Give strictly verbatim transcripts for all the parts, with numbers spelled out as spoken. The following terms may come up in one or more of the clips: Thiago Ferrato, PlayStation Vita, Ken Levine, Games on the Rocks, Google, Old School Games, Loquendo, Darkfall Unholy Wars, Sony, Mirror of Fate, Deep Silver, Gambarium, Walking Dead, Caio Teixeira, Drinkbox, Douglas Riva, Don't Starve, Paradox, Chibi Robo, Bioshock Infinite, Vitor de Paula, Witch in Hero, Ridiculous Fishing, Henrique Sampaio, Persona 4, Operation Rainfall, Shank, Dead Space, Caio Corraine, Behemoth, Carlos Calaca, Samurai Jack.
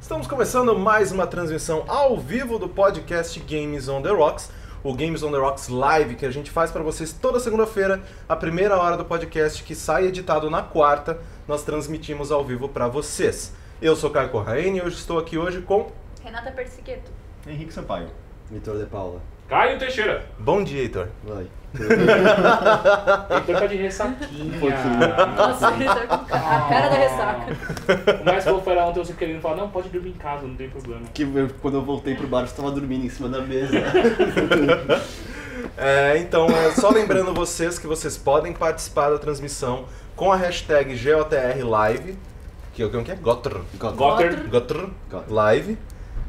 Estamos começando mais uma transmissão ao vivo do podcast Games on the Rocks, o Games on the Rocks Live, que a gente faz para vocês toda segunda-feira, a primeira hora do podcast, que sai editado na quarta, nós transmitimos ao vivo para vocês. Eu sou Caio Corraine e hoje estou aqui hoje com... Renata Persichetto. Henrique Sampaio. Vitor de Paula. Caio Teixeira. Bom dia, Heitor. Vai. Heitor tá de ressaquinha. Nossa, Heitor, a cara da ressaca. Mas vou falar ontem, eu sempre querendo falar, não, pode dormir em casa, não tem problema. Que eu, quando eu voltei pro bar, eu estava dormindo em cima da mesa. É, então, é só lembrando vocês que vocês podem participar da transmissão com a hashtag G O T R Live, que é o que é? Gotr. Gotr. Gotr. Live.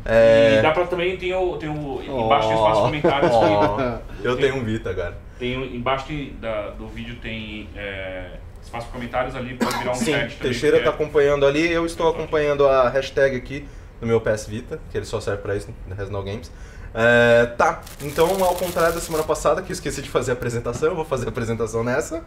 É... E dá pra também, tem o, tem o embaixo oh. tem espaço de comentários. Oh. Eu tenho um Vita, cara. Tem, embaixo de, da, do vídeo tem é, espaço de comentários ali, pode virar um Sim, chat. Sim, Teixeira tá é... acompanhando ali, eu estou acompanhando a hashtag aqui no meu P S Vita, que ele só serve pra isso, no Resnal Games. É, tá, então ao contrário da semana passada, que eu esqueci de fazer a apresentação, eu vou fazer a apresentação nessa.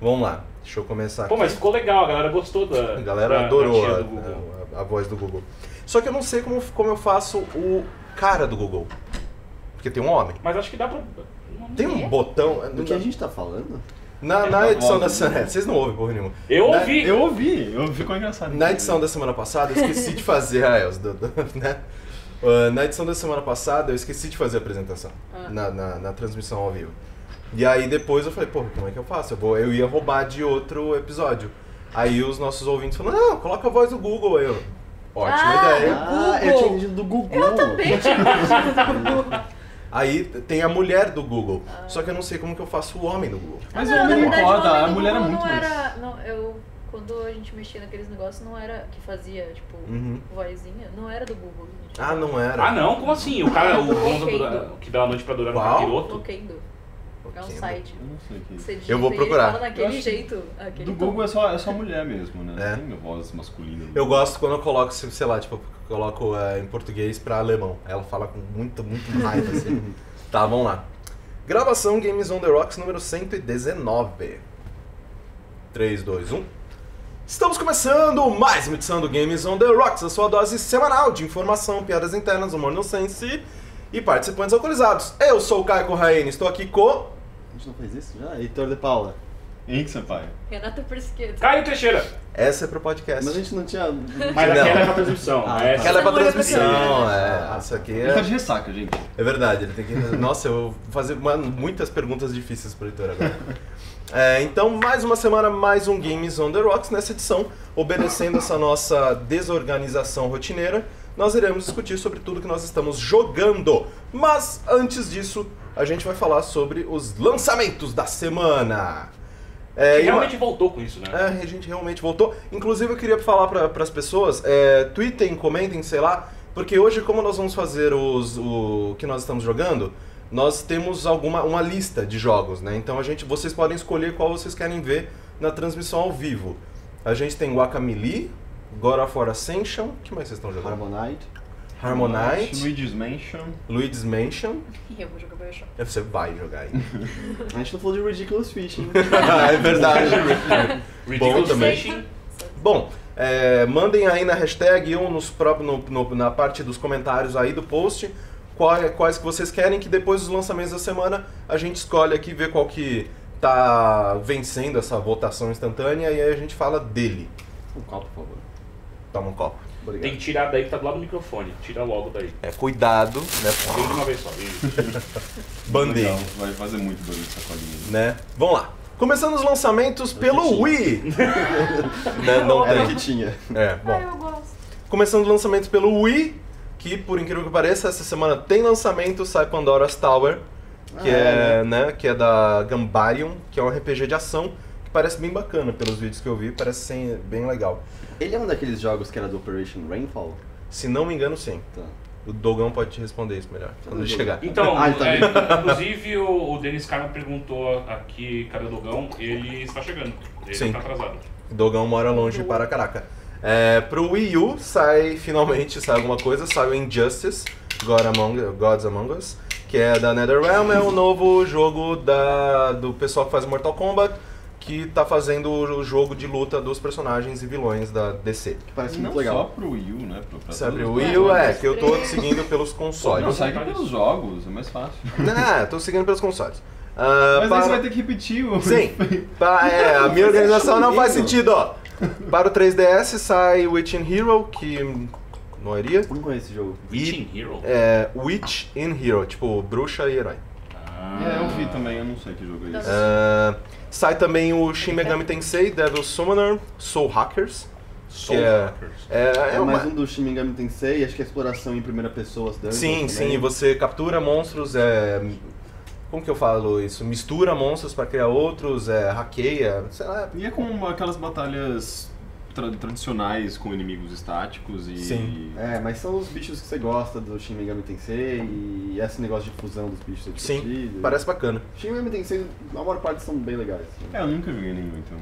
Vamos lá, deixa eu começar aqui. Pô, mas ficou legal, a galera gostou da... A galera da, adorou da a, a, a voz do Google. Só que eu não sei como, como eu faço o cara do Google, porque tem um homem. Mas acho que dá pra... Tem um botão... Do que a gente tá falando? Na, é, na tá edição da... É, vocês não ouvem porra nenhuma. Eu ouvi! Na, eu ouvi, eu ficou engraçado. Na edição da semana passada, eu esqueci de fazer a Elsa, né? Uh, na edição da semana passada, eu esqueci de fazer a apresentação, ah. na, na, na transmissão ao vivo. E aí depois eu falei, pô, como é que eu faço? Eu, vou, eu ia roubar de outro episódio. Aí os nossos ouvintes falaram, não, coloca a voz do Google aí, eu... Ótima ah, ideia. Ah, eu tinha entendido do Google. Eu também tinha entendido do Google. Aí tem a mulher do Google, ah. só que eu não sei como que eu faço o homem do Google. Mas não, o homem não importa, a mulher é muito mais. Não, eu, quando a gente mexia naqueles negócios, não era que fazia, tipo, uhum. vozinha, não era do Google. Gente. Ah, não era? Ah, não? Como assim? O cara, o Gonzo que dá a noite pra durar no capiroto? Loquendo. É um site. Não sei que... Você digita, eu vou procurar. Fala daquele jeito, do Google tom. é só, é só mulher mesmo, né? É. Tem voz masculina. Eu gosto quando eu coloco, sei lá, tipo, eu coloco é, em português pra alemão. Ela fala com muito, muito raiva, assim. Tá, vamos lá. Gravação Games on the Rocks número cento e dezenove. três, dois, um. Estamos começando mais uma edição do Games on the Rocks, a sua dose semanal de informação, piadas internas, humor nonsense e participantes alcoolizados. Eu sou o Caio Corraine, estou aqui com... A gente não fez isso já? Heitor de Paula. Henrique Sampaio. Renata Persichetto. Caio Teixeira. Essa é pro podcast. Mas a gente não tinha... Mas aquela não. é pra transmissão. Ah, essa aquela é pra transmissão, é. Essa aqui é... Ele tá de ressaca, gente. É verdade, ele tem que... Nossa, eu vou fazer uma... muitas perguntas difíceis pro Heitor agora. É, então, mais uma semana, mais um Games on the Rocks. Nessa edição, obedecendo essa nossa desorganização rotineira, nós iremos discutir sobre tudo que nós estamos jogando. Mas, antes disso... A gente vai falar sobre os lançamentos da semana. É, que realmente uma... voltou com isso, né? É, a gente realmente voltou. Inclusive, eu queria falar para as pessoas, é, tweetem, comentem, sei lá, porque hoje, como nós vamos fazer os, o que nós estamos jogando, nós temos alguma, uma lista de jogos, né? Então, a gente, vocês podem escolher qual vocês querem ver na transmissão ao vivo. A gente tem Guacamelee, God of War Ascension, o que mais vocês estão jogando? Harmonite. Harmonite, Luigi's Mansion. Luigi's Mansion. Eu vou jogar Bioshock. Você vai jogar ainda. A gente não falou de Ridiculous Fishing. Ah, é verdade. Ridiculous Bom, Fishing. Bom, é, mandem aí na hashtag ou nos próprios, no, no, na parte dos comentários aí do post quais, quais que vocês querem, que depois dos lançamentos da semana a gente escolhe aqui, vê qual que tá vencendo essa votação instantânea e aí a gente fala dele. Um copo, por favor. Toma um copo. Obrigado. Tem que tirar daí que tá do lado do microfone. Tira logo daí. É, cuidado, né? Tudo de uma vez só. Band-aid. Vai fazer muito barulho essa colinha. Né? Vamos lá. Começando os lançamentos eu pelo Wii. Não, não tem. Era que tinha. É, bom. Ah, eu gosto. Começando os lançamentos pelo Wii, que por incrível que pareça, essa semana tem lançamento, sai Pandora's Tower, que, ah, é, é, né? que é da Gambarium, que é um R P G de ação. Parece bem bacana pelos vídeos que eu vi, parece ser bem legal. Ele é um daqueles jogos que era do Operation Rainfall? Se não me engano, sim. Tá. O Dogão pode te responder isso melhor, tá quando ele chegar. Então, ah, tá é, inclusive o, o Denis Carmo perguntou aqui, cadê o Dogão? Ele está chegando, ele sim. tá atrasado. Dogão mora longe para caraca. É, pro Wii U sai, finalmente, sai alguma coisa, sai o Injustice, God Among, Gods Among Us, que é da NetherRealm, é o novo jogo da, do pessoal que faz Mortal Kombat. que tá fazendo o jogo de luta dos personagens e vilões da D C. Que parece muito legal. Não só pro Wii U, né? Se abrir o Wii U, é, que eu tô seguindo pelos consoles. Não, segue pelos jogos, é mais fácil. Não, tô seguindo pelos consoles. Uh, Mas para... aí você vai ter que repetir o... Sim, para, é, a minha organização não faz sentido, ó. Para o três D S sai Witch in Hero, que... não iria. Não conheço esse jogo. Witch in Hero? É, Witch in Hero, tipo bruxa e herói. Ah. É, eu vi também, eu não sei que jogo é esse. Uh, sai também o Shin Megami Tensei, Devil Summoner, Soul Hackers. Soul é, Hackers. É, é, é uma... mais um do Shin Megami Tensei, acho que é exploração em primeira pessoa. Sim, sim, você captura monstros, é... Como que eu falo isso? Mistura monstros pra criar outros, é, hackeia, sei lá. E é como aquelas batalhas tra tradicionais com inimigos estáticos e... Sim. É, mas são os bichos que você gosta do Shin Megami Tensei e esse negócio de fusão dos bichos é divertido. Sim, parece bacana. Shin Megami Tensei, a maior parte são bem legais. Né? É, eu nunca joguei nenhum, então...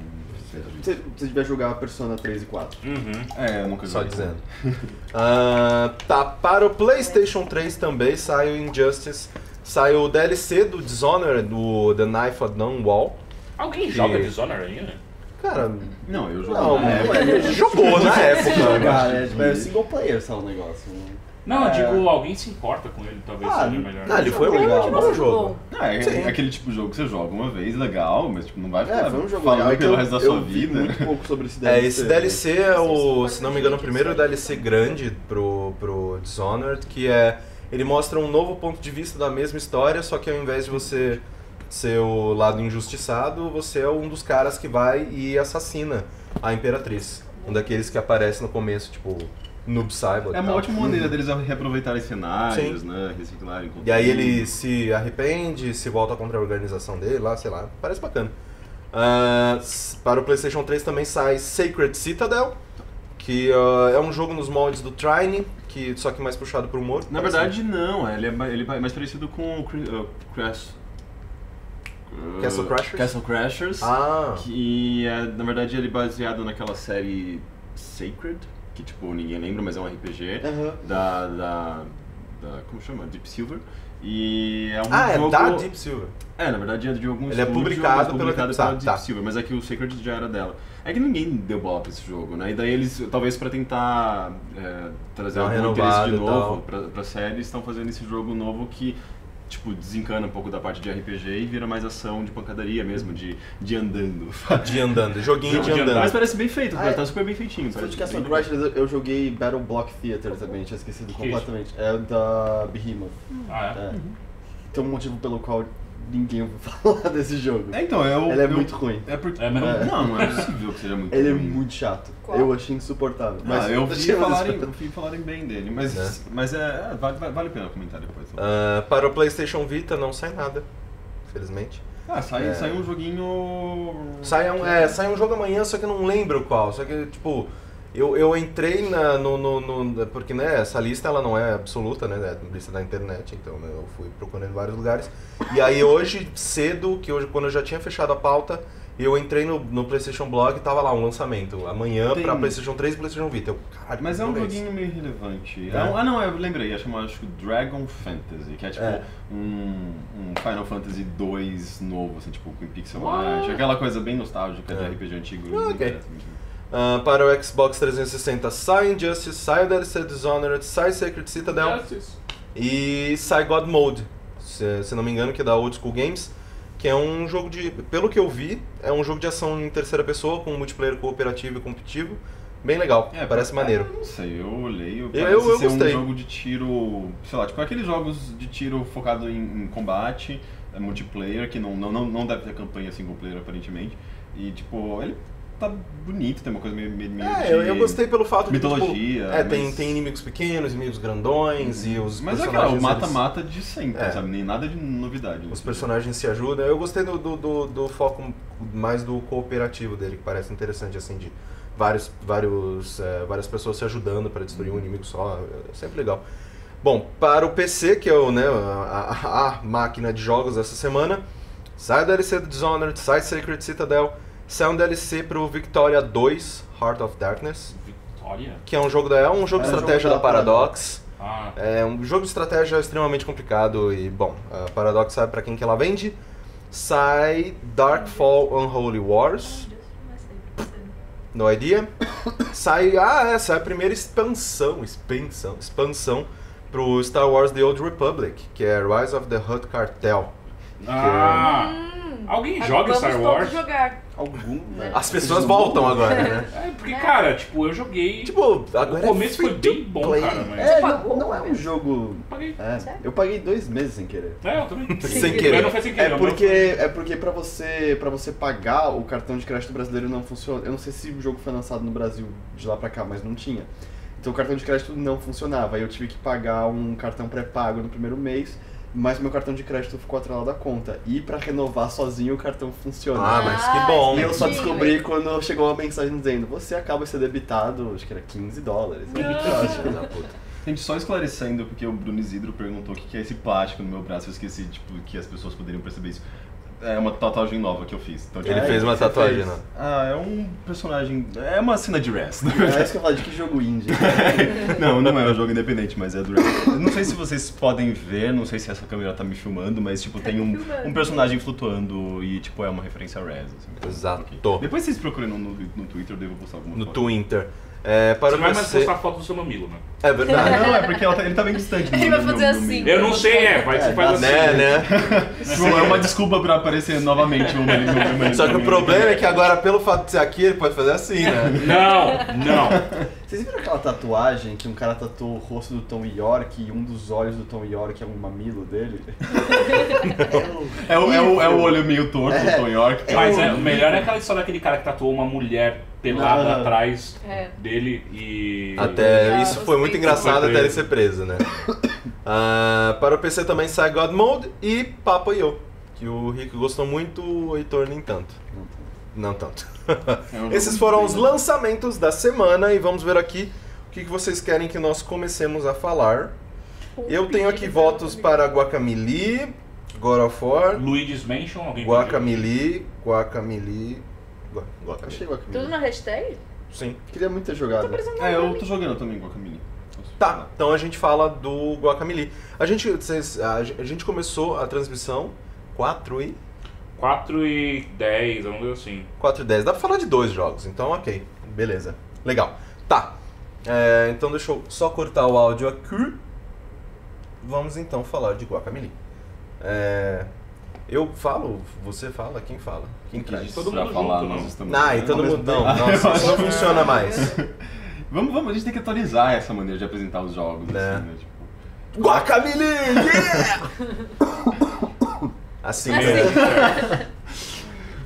Se você tiver jogar Persona três e quatro. Uhum. É, eu nunca vi. Só dizendo. uh, tá, para o PlayStation três também sai o Injustice. Sai o D L C do Dishonored, do The Knife Unknown Wall. Alguém que... joga Dishonored ainda? Cara... Não, eu joguei. Não, é, ele jogou na época. Jogar, né? É single player só o negócio. Não, é... eu digo, alguém se importa com ele, talvez ah, seja melhor. Não, ele foi legal, bom jogo. Não, é, é aquele tipo de jogo que você joga uma vez, legal, mas tipo, não vai ficar é, foi um jogo falando legal, pelo resto da sua vida. Muito pouco sobre esse D L C. É, esse D L C né? é o, se não me engano, o primeiro D L C grande pro, pro Dishonored, que é... Ele mostra um novo ponto de vista da mesma história, só que ao invés de você ser o lado injustiçado, você é um dos caras que vai e assassina a Imperatriz. Um daqueles que aparece no começo, tipo, Noob Saibot. É uma ótima maneira deles reaproveitarem cenários, Sim. né, reciclarem... E aí ele se arrepende, se volta contra a organização dele, lá, sei lá, parece bacana. Uh, para o PlayStation três também sai Sacred Citadel, que uh, é um jogo nos moldes do Trine, que, só que mais puxado pro humor. Na verdade, assim. não. Ele é, ele é mais parecido com o uh, Crash... Uh, Castle Crashers? Castle Crashers. Ah. Que, é, na verdade, ele é baseado naquela série Sacred, que, tipo, ninguém lembra, mas é um R P G, uh-huh. da, da, da... como chama? Deep Silver. E é um ah, jogo... é da Deep Silver. É, na verdade é de alguns Ele é publicado, publicado pela, pela tá, Deep tá. Silver, mas é que o Sacred já era dela. É que ninguém deu bola pra esse jogo, né? E daí eles, talvez pra tentar é, trazer tá algum interesse de novo pra, pra série, estão fazendo esse jogo novo que, tipo, desencana um pouco da parte de R P G e vira mais ação de pancadaria mesmo, de, de andando. De andando, joguinho de, de andando. andando. Mas parece bem feito, ah, tá super bem feitinho. Parece de Castle Crashers eu joguei Battle Block Theater também, tinha esquecido que completamente. Isso? É da Behemoth. Ah, é? é. Uhum. Tem um motivo pelo qual ninguém ouviu falar desse jogo. É, então, eu... Ele é eu, muito ruim. É porque... É, mas é. Não, não é possível que seja muito Ele ruim. Ele é muito chato. Qual? Eu achei insuportável. Mas ah, eu vi falarem, falarem bem dele, mas, é. mas é, vale, vale a pena comentar depois. Uh, para o PlayStation Vita não sai nada, infelizmente. Ah, sai, é. sai um joguinho... Sai um, é, sai um jogo amanhã, só que eu não lembro qual. Só que, tipo... Eu, eu entrei na, no, no, no... Porque, né, essa lista ela não é absoluta, né? É lista da internet, então né, eu fui procurando em vários lugares. E aí hoje, cedo, que hoje, quando eu já tinha fechado a pauta, eu entrei no, no PlayStation Blog e tava lá um lançamento. Amanhã Tem... pra PlayStation três e PlayStation Vita. Eu, caralho, Mas é um joguinho meio irrelevante. É. É um, ah, não, eu lembrei. É chamado, acho que Dragon Fantasy, que é tipo é. Um, um Final Fantasy dois novo, assim, tipo, com pixel art. Aquela coisa bem nostálgica é. de R P G antigo. Ah, ok. Uh, para o Xbox trezentos e sessenta sai Injustice, sai o D L C Dishonored, sai Sacred Citadel Justice. e sai God Mode, se, se não me engano, que é da Old School Games, que é um jogo de, pelo que eu vi, é um jogo de ação em terceira pessoa, com multiplayer cooperativo e competitivo, bem legal, é, parece é, maneiro. Eu não sei, eu olhei, eu, eu, eu ser gostei. um jogo de tiro, sei lá, tipo aqueles jogos de tiro focado em, em combate, é, multiplayer, que não, não, não deve ter campanha single player aparentemente, e tipo, ele... tá bonito, tem uma coisa meio, meio é, de... É, eu gostei pelo fato mitologia, de... Mitologia, tipo, É, mas... tem, tem inimigos pequenos, inimigos grandões hum. e os mas personagens... Mas é aquela, o mata-mata eles... de sempre, é. sabe? Nem nada de novidade. Os personagens se ajudam. Eu gostei do, do, do, do foco mais do cooperativo dele, que parece interessante, assim, de vários, vários, é, várias pessoas se ajudando para destruir hum. um inimigo só. É sempre legal. Bom, para o P C, que é o, né, a, a máquina de jogos dessa semana, sai da D L C do Dishonored, sai Sacred Citadel, saiu um D L C pro Victoria dois, Heart of Darkness. Victoria? Que é um jogo da, é um jogo é de estratégia jogo da, da Paradox. Ah. É um jogo de estratégia extremamente complicado e, bom, a Paradox sabe pra quem que ela vende. sai Darkfall Unholy Wars. No idea. Sai, ah, essa é a primeira expansão, expansão, expansão pro Star Wars The Old Republic, que é Rise of the Hutt Cartel. Ah, hum, alguém joga Star Wars? Jogar. Algum, né? As pessoas voltam agora, né? É, porque, cara, tipo, eu joguei. Tipo, agora o começo é foi bem bom, play. Cara. Mas... É, não, não é um jogo. Paguei. É, eu paguei dois meses sem querer. É, eu também. Sem, sem querer. Não foi sem querer. É porque, é porque pra, você, pra você pagar o cartão de crédito brasileiro não funciona. Eu não sei se o jogo foi lançado no Brasil de lá pra cá, mas não tinha. Então o cartão de crédito não funcionava. Aí eu tive que pagar um cartão pré-pago no primeiro mês. Mas meu cartão de crédito ficou atrelado da conta. E pra renovar sozinho o cartão funciona. Ah, mas que bom. E eu só descobri quando chegou uma mensagem dizendo: você acaba de ser debitado, acho que era quinze dólares. Gente, só esclarecendo, porque o Bruno Isidro perguntou o que é esse plástico no meu braço. Eu esqueci, tipo, que as pessoas poderiam perceber isso. É uma tatuagem nova que eu fiz. Então, ele é, fez uma tatuagem, né? Ah, é um personagem... É uma cena de Rez. É isso que eu falo, de que jogo indie? Não, não é um jogo independente, mas é do Rez. Não sei se vocês podem ver, não sei se essa câmera tá me filmando, mas tipo, tem um, um personagem flutuando e tipo, é uma referência a Rez. Assim, exato. Aqui. Depois vocês procuram no, no Twitter, eu devo postar alguma no foto. No Twitter. É, para você vai mais você... postar a foto do seu mamilo, né? É verdade. Não, é porque tá, ele tá bem distante. Ele vai fazer assim. Eu não sei, é, vai se faz assim. Né, né? É uma desculpa pra aparecer novamente o mamilo. Só que o problema é que agora, pelo fato de ser aqui, ele pode fazer assim, né? Não, não. Vocês viram aquela tatuagem que um cara tatuou o rosto do Tom York e um dos olhos do Tom York é um mamilo dele? é, o, é, o, é o olho meio torto é, do Tom York. É, mas é, o melhor é aquela história daquele cara que tatuou uma mulher pelada ah, atrás é. dele e... Até ah, isso foi muito engraçado até ele ser preso, né? uh, para o P C também sai God Mode e Papa e eu, que o Rick gostou muito, o Heitor nem tanto. Não tanto. Esses foram os lançamentos da semana e vamos ver aqui o que vocês querem que nós comecemos a falar. Eu tenho aqui votos para Guacamelee, God of War, Luigi's Mansion, alguém Guacamelee, Guacamelee... Guacamelee. Guacamelee. Tudo na hashtag? Sim. Queria muito ter jogado. É, eu tô jogando também Guacamelee. Tá, então a gente fala do Guacamelee. A gente, vocês, a gente começou a transmissão quatro e dez, vamos dizer assim. quatro e dez, dá pra falar de dois jogos, então ok. Beleza, legal. Tá, é, então deixa eu só cortar o áudio aqui. Vamos então falar de Guacamelee. É... Eu falo, você fala, quem fala? Quem traz? Todo mundo falar, junto, nós estamos... Ah, e todo mundo não, não, isso não funciona mais. Vamos, vamos, a gente tem que atualizar essa maneira de apresentar os jogos. É. Assim, né? Tipo... Guacamelee! Yeah! Assim, assim. Né?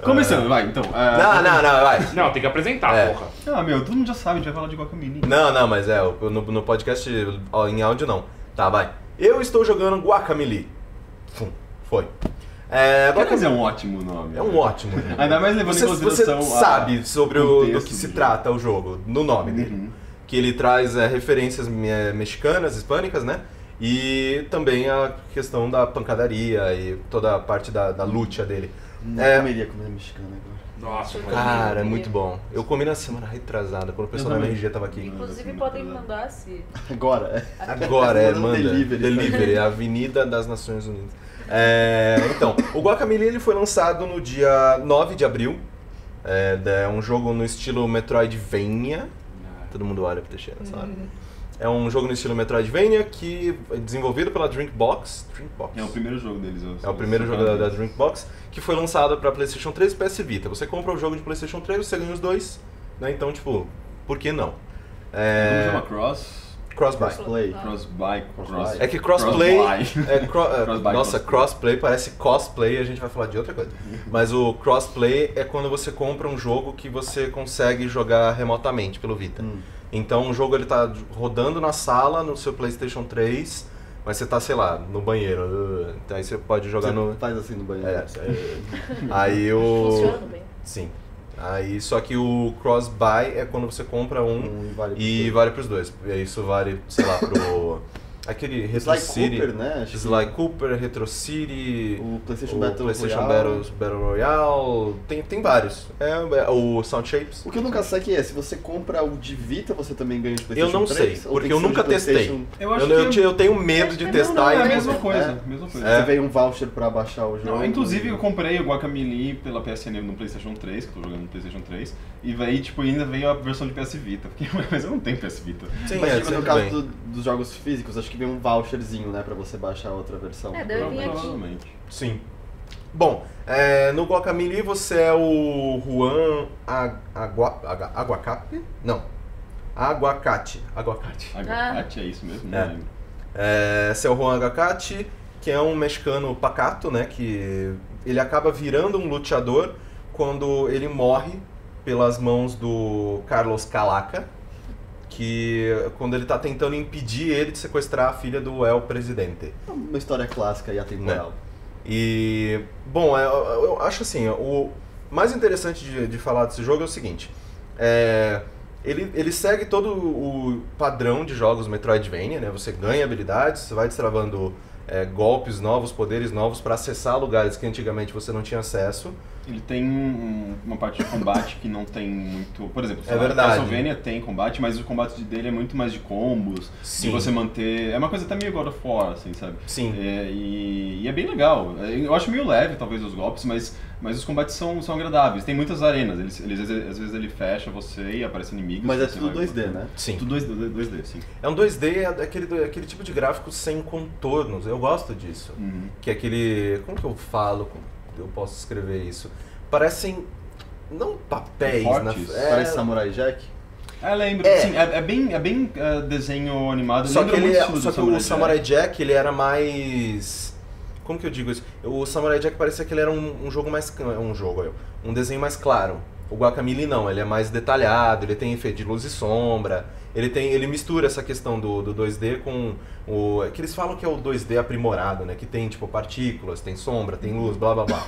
Começando, vai, então. É... Não, não, não, vai. Não, tem que apresentar, é. porra. Ah, meu, todo mundo já sabe, a gente vai falar de Guacamelee. Não, não, mas é, no, no podcast, em áudio não. Tá, vai. Eu estou jogando Guacamelee. Foi. É, Guacamelee é um ótimo nome. É um ótimo nome. Ainda mais levando você, em consideração você sabe sobre o do que se jogo. trata o jogo, no nome uhum. dele. Que ele traz é, referências é, mexicanas, hispânicas, né? E também a questão da pancadaria e toda a parte da, da luta dele. Não é... comeria comida mexicana agora. Nossa, cara, é muito bom. Eu comi na semana retrasada, quando o pessoal da minha R G tava aqui. Inclusive podem mandar se... Agora, é. Agora, é, manda. Delivery. Delivery, Avenida das Nações Unidas. É, então, o Guacamelee ele foi lançado no dia nove de abril. É, é um jogo no estilo Metroidvania. Todo mundo olha pro Teixeira nessa hora. É um jogo no estilo Metroidvania que é desenvolvido pela Drinkbox. Drinkbox. É o primeiro jogo deles. É o primeiro jogo da, da Drinkbox, que foi lançado para PlayStation três e P S Vita. Você compra o jogo de PlayStation três, você ganha os dois, né? Então, tipo, por que não? É... Não chama Cross? Crossplay. Crossplay. Cross é que Crossplay... Cross é cro cross nossa, Crossplay parece cosplay, a gente vai falar de outra coisa. Mas o Crossplay é quando você compra um jogo que você consegue jogar remotamente pelo Vita. Hum. Então o jogo ele tá rodando na sala, no seu PlayStation três, mas você tá, sei lá, no banheiro. Uh, então aí você pode jogar você no... faz assim no banheiro. É, aí, aí o... Funciona no banheiro. Sim. Aí, só que o cross-buy é quando você compra um, um e vale pros dois. E vale pros dois. Isso vale, sei lá, pro... Aquele Retro City, Cooper, né? Acho Sly que... Cooper, Retro City, o PlayStation, o Battle, PlayStation Royale. Battle, Battle Royale, tem, tem vários. É, o Sound Shapes. O que eu nunca sei que é, se você compra o de Vita, você também ganha de PlayStation três? Eu não três, sei, porque eu nunca testei. Eu, acho eu, eu, que eu, eu tenho medo de é, testar. Não, não, é a mesma coisa. É. Mesma coisa. É. Você veio um voucher pra baixar o jogo. Não, inclusive eu comprei o Guacamelee pela P S N no PlayStation três, que eu tô jogando no PlayStation três, e aí, tipo, ainda veio a versão de P S Vita, porque, mas eu não tenho P S Vita. Sim, mas é, tipo, no caso do, dos jogos físicos, acho que vem um voucherzinho, né, pra você baixar outra versão. É, deve vir aqui. Sim. Bom, é, no Guacamelee você é o Juan Aguacate? Não. Aguacate. Aguacate. Aguacate, ah. é isso mesmo? É. É, você é o Juan Aguacate, que é um mexicano pacato, né, que ele acaba virando um luteador quando ele morre pelas mãos do Carlos Calaca, que quando ele tá tentando impedir ele de sequestrar a filha do El Presidente. Uma história clássica e atemporal. Né? E, bom, eu, eu acho assim, o mais interessante de, de falar desse jogo é o seguinte, é, ele, ele segue todo o padrão de jogos Metroidvania, né? Você ganha habilidades, você vai destravando é, golpes novos, poderes novos para acessar lugares que antigamente você não tinha acesso. Ele tem um, uma parte de combate que não tem muito... Por exemplo, é verdade. Castlevania tem combate, mas o combate dele é muito mais de combos, Sim. de você manter... É uma coisa até meio God of War, assim, sabe? Sim. É, e, e é bem legal. Eu acho meio leve, talvez, os golpes, mas, mas os combates são, são agradáveis. Tem muitas arenas. Eles, eles, às vezes ele fecha você e aparece inimigos. Mas é tudo vai... dois D, né? Sim. Tudo dois D, sim. É um dois D, é aquele, aquele tipo de gráfico sem contornos. Eu gosto disso. Uhum. Que é aquele... Como que eu falo... Eu posso escrever isso. Parecem, não papéis, na... é... parece Samurai Jack. Ah, lembro. É. Sim, é, é bem, é bem uh, desenho animado. Só que, ele, só que Samurai o Samurai Jack. Jack, ele era mais... Como que eu digo isso? O Samurai Jack parecia que ele era um, um jogo mais... Um jogo, um desenho mais claro. O Guacamelee não, ele é mais detalhado, ele tem efeito de luz e sombra. Ele, tem, ele mistura essa questão do, do dois D com o... que eles falam que é o dois D aprimorado, né? Que tem, tipo, partículas, tem sombra, tem luz, blá blá blá.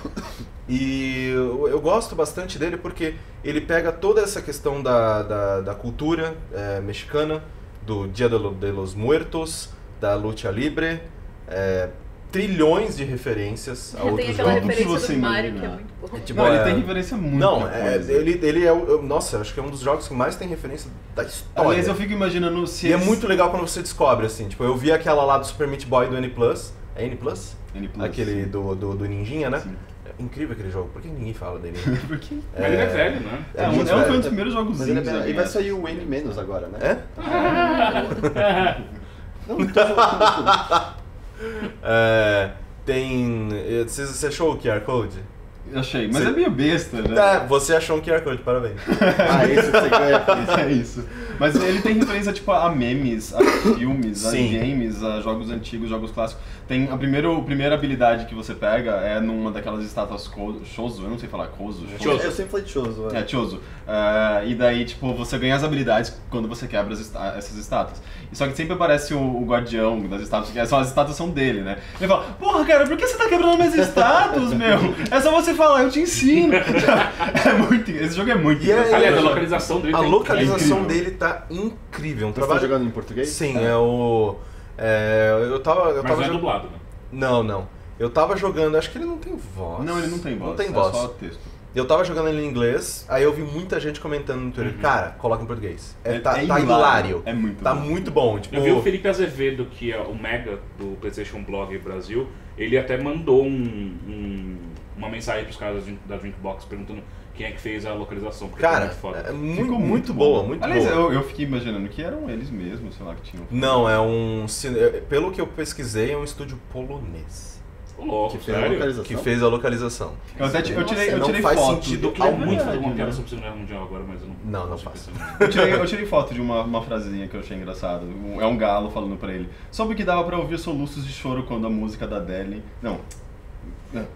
E eu, eu gosto bastante dele porque ele pega toda essa questão da, da, da cultura é, mexicana, do Dia de los Muertos, da Lucha Libre, é, trilhões de referências a eu outros jogos. Referência do assim, Mario, né? Que é muito bom. É, tipo, não, é... ele tem referência muito. Não, é, ele, ele é... Eu, nossa, acho que é um dos jogos que mais tem referência da história. Aliás, eu fico imaginando se... E eles... é muito legal quando você descobre, assim. Tipo, eu vi aquela lá do Super Meat Boy do N Plus. É N Plus? N Plus. Aquele do, do, do ninjinha, né? Sim. É incrível aquele jogo. Por que ninguém fala dele? Por que? É... Ele é velho, né? É, é, é um dos um primeiros jogos. Ele, é... ele vai sair o N menos agora, né? É? Ah. Não, não tô falando. É, tem... Você achou o Q R Code? Eu achei, mas você... é meio besta, né? Tá, você achou um Q R Code, parabéns. Ah, isso que você ganha, é isso. Mas ele tem referência tipo a memes, a filmes, Sim. a games, a jogos antigos, jogos clássicos. Tem a primeira, a primeira habilidade que você pega é numa daquelas estátuas Chozo, eu não sei falar, Chozo. Chozo. Eu sempre falei Chozo. É, é Chozo. Uh, e daí, tipo, você ganha as habilidades quando você quebra as, essas estátuas. E só que sempre aparece o, o guardião das estátuas, que as estátuas são dele, né? Ele fala, porra, cara, por que você tá quebrando minhas estátuas, meu? É só você falar, eu te ensino. É muito, esse jogo é muito engraçado. Aliás, a localização dele tá incrível. A localização dele tá incrível. Um trabalho... Você tá jogando em português? Sim, é, é o... É, eu tava, eu Mas tava não é jog... dublado, né? Não, não. Eu tava jogando, acho que ele não tem voz. Não, ele não tem voz. Não tem é voz. Só texto. Eu tava jogando ele em inglês, aí eu vi muita gente comentando no Twitter, uhum. cara, coloca em português. É, é, tá é tá hilário. É muito tá bom. muito bom. Tipo... Eu vi o Felipe Azevedo, que é o mega do PlayStation Blog Brasil, ele até mandou um, um, uma mensagem pros caras da Drinkbox perguntando quem é que fez a localização, porque cara, tá muito foda. É muito, Ficou muito, muito boa, boa, muito Aliás, boa. Eu, eu fiquei imaginando que eram eles mesmos, sei lá, que tinham... Não, é um... Pelo que eu pesquisei, é um estúdio polonês. O louco, que fez, que fez a localização. Eu até eu tirei, Nossa, eu tirei não faz foto. Sentido eu ao muito fazer uma piada sobre o Segundo Guerra Mundial agora, mas eu não... Não, não faço. Eu tirei, eu tirei foto de uma, uma frasezinha que eu achei engraçada. É um galo falando pra ele. Soube que dava pra ouvir soluços de choro quando a música da Adele... Não.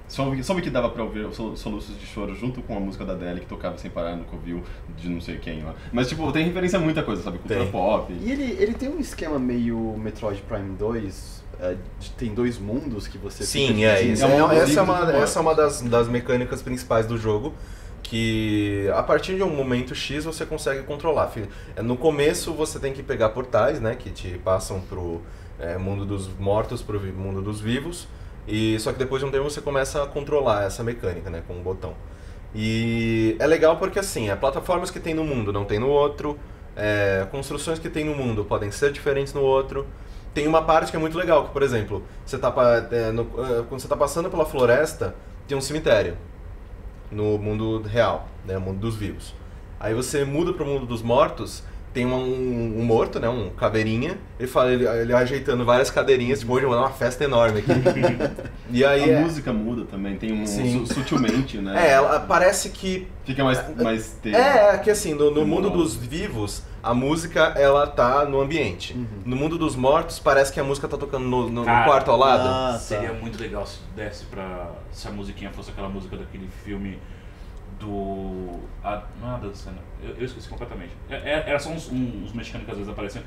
Soube, soube que dava pra ouvir soluços de choro junto com a música da Adele que tocava sem parar no covil de não sei quem lá. Mas tipo, tem referência a muita coisa, sabe? Cultura tem. pop. E ele, ele tem um esquema meio Metroid Prime dois, é, de, tem dois mundos que você... Sim, fica, é isso. É é, essa, é uma, essa é uma das, das mecânicas principais do jogo, que a partir de um momento X você consegue controlar. No começo você tem que pegar portais, né, que te passam pro... é, mundo dos mortos para o mundo dos vivos. E, só que depois de um tempo você começa a controlar essa mecânica, né, com um botão. E é legal porque assim, é, plataformas que tem no mundo não tem no outro, é, construções que tem no mundo podem ser diferentes no outro. Tem uma parte que é muito legal, que por exemplo, você tá, é, no, quando você tá passando pela floresta, tem um cemitério no mundo real, né, o mundo dos vivos. Aí você muda para o mundo dos mortos, tem um, um, um morto, né, um caveirinha, ele fala, ele, ele ajeitando várias cadeirinhas, tipo, hoje eu vou dar uma festa enorme aqui. E aí, a é... música muda também, tem um su, sutilmente, né? É, ela parece que... Fica mais... mais ter... É, que assim, no, no mundo dos vivos, a música, ela tá no ambiente. Uhum. No mundo dos mortos, parece que a música tá tocando no, no, Cara, no quarto ao lado. Nossa. Seria muito legal se desse pra... Se a musiquinha fosse aquela música daquele filme... do... A, não é a dança, né? Eu, eu esqueci completamente. Era, era só uns, uns mexicanos que às vezes apareciam.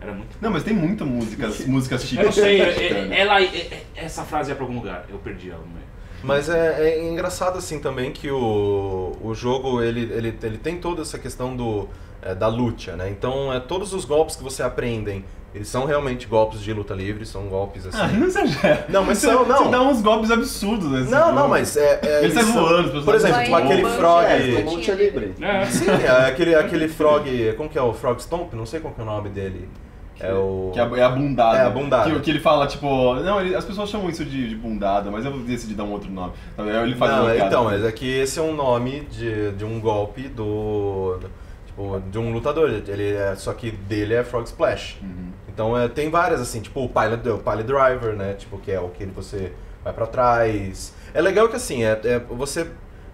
Era muito... Não, mas tem muita música, músicas típicas. Eu não sei, é, ela, é, essa frase é pra algum lugar. Eu perdi ela no meio. Mas é, é engraçado assim também que o, o jogo, ele, ele, ele tem toda essa questão do, é, da luta, né? Então, é, todos os golpes que você aprendem, eles são realmente golpes de luta livre, são golpes assim... Ah, não exagera. Não, mas são, não. Você dá uns golpes absurdos nesse Não, jogo. não, mas... É, é, eles eles voando. Por exemplo, tipo aquele frog... É, luta livre. É. Sim, é, aquele, aquele frog... Como que é o frog stomp? Não sei qual que é o nome dele. É o... Que é a bundada. É a bundada. Que, que ele fala, tipo... Não, ele, as pessoas chamam isso de, de bundada, mas eu decidi dar um outro nome. Ele faz não, é, então, mas é que esse é um nome de, de um golpe do... Tipo, de um lutador. Ele é, só que dele é Frog Splash. Uhum. Então é, tem várias, assim, tipo o Pilot, o Pilot Driver, né? Tipo, que é o que você vai pra trás. É legal que, assim, é, é, você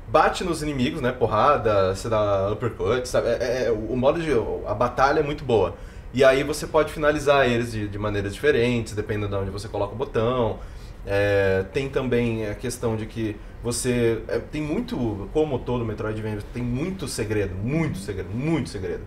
bate nos inimigos, né? Porrada, você dá uppercut, sabe? É, é, o modo de... A batalha é muito boa. E aí você pode finalizar eles de, de maneiras diferentes, dependendo de onde você coloca o botão. É, tem também a questão de que você... É, tem muito, como todo Metroidvania, tem muito segredo, muito segredo, muito segredo.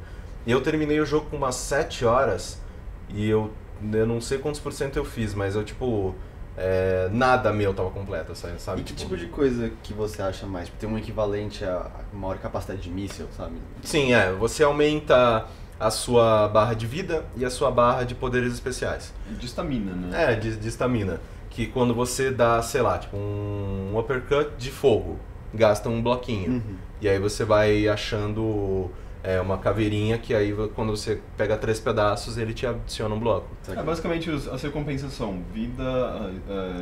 E eu terminei o jogo com umas sete horas e eu, eu não sei quantos por cento eu fiz, mas eu tipo... É, nada meu tava completo, sabe? E que tipo, tipo de coisa que você acha mais? Tem um equivalente a maior capacidade de míssil, sabe? Sim, é. Você aumenta... a sua barra de vida e a sua barra de poderes especiais. De estamina, né? É, de, de estamina. Que quando você dá, sei lá, tipo um uppercut de fogo, gasta um bloquinho. Uhum. E aí você vai achando é, uma caveirinha que aí quando você pega três pedaços, ele te adiciona um bloco. É, basicamente a sua compensação, vida,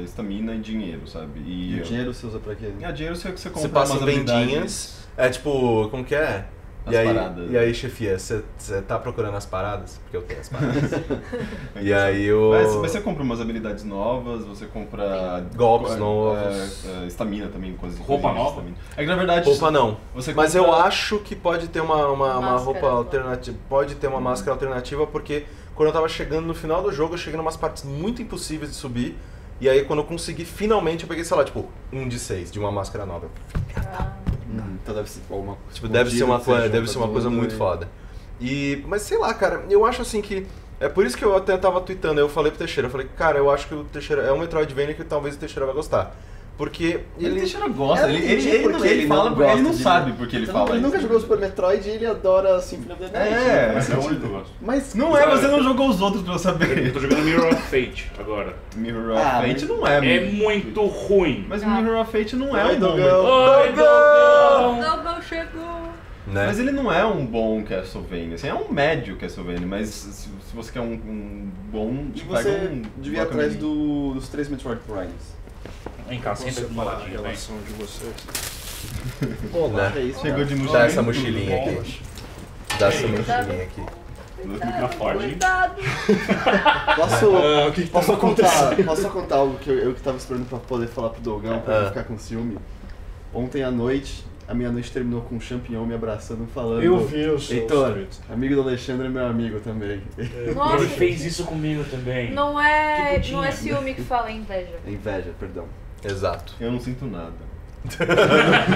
estamina e dinheiro, sabe? E, e o dinheiro você usa pra quê? É, dinheiro você, você compra umas habilidades. Você passa em vendinhas, é tipo, como que é? E aí, e aí, chefia, você tá procurando as paradas? Porque eu tenho as paradas. E aí eu... Mas, mas você compra umas habilidades novas, você compra... Golpes co novos. Estamina é, é, também, coisas... Roupa nova? É que na verdade... Roupa não. Você compra... Mas eu acho que pode ter uma, uma, uma roupa alternativa. Pode ter uma hum. máscara alternativa, porque quando eu tava chegando no final do jogo, eu cheguei em umas partes muito impossíveis de subir. E aí quando eu consegui, finalmente, eu peguei, sei lá, tipo, um de seis de uma máscara nova. Ah. Hum, então deve ser alguma coisa. Tipo, deve ser uma, coisa, deve ser uma coisa muito aí. Foda. E, mas sei lá, cara, eu acho assim que... É por isso que eu até tava tweetando, eu falei pro Teixeira, eu falei, cara, eu acho que o Teixeira é um Metroidvania que talvez o Teixeira vai gostar. Porque ele... Ele Teixeira gosta, é, ele, ele, ele, porque ele, ele fala, não gosta, ele não de... sabe porque ele então, fala. Ele nunca jogou Super Metroid e ele adora Symphony of the Night. É, mas é o único que eu gosto. Mas não é, você não jogou os outros pra eu saber. Eu tô jogando Mirror of Fate agora. Mirror of ah, Fate não é, é muito, muito ruim. Mas ah. Mirror of Fate não é um bom. Oi, Dogão! Dogão chegou! Né? Mas ele não é um bom Castlevania, assim, é um médio Castlevania, mas se, se você quer um, um bom... E você um, devia ir atrás do, dos três Metroidvanias. Em casa, sempre falar em relação de vocês. Olá, é isso, chegou de mochilinha. Dá essa mochilinha aqui. Dá essa mochilinha aqui. Cuidado! Posso, uh, que que posso, tá contar, posso contar algo que eu, eu que tava esperando pra poder falar pro Dogão, pra uh. não ficar com ciúme? Ontem à noite, a minha noite terminou com um champignon me abraçando, falando... Eu vi o seu Heitor, amigo do Alexandre, é meu amigo também. Nossa. Ele fez isso comigo também. Não é, não é ciúme que fala, é inveja. É inveja, perdão. Exato. Eu não sinto nada.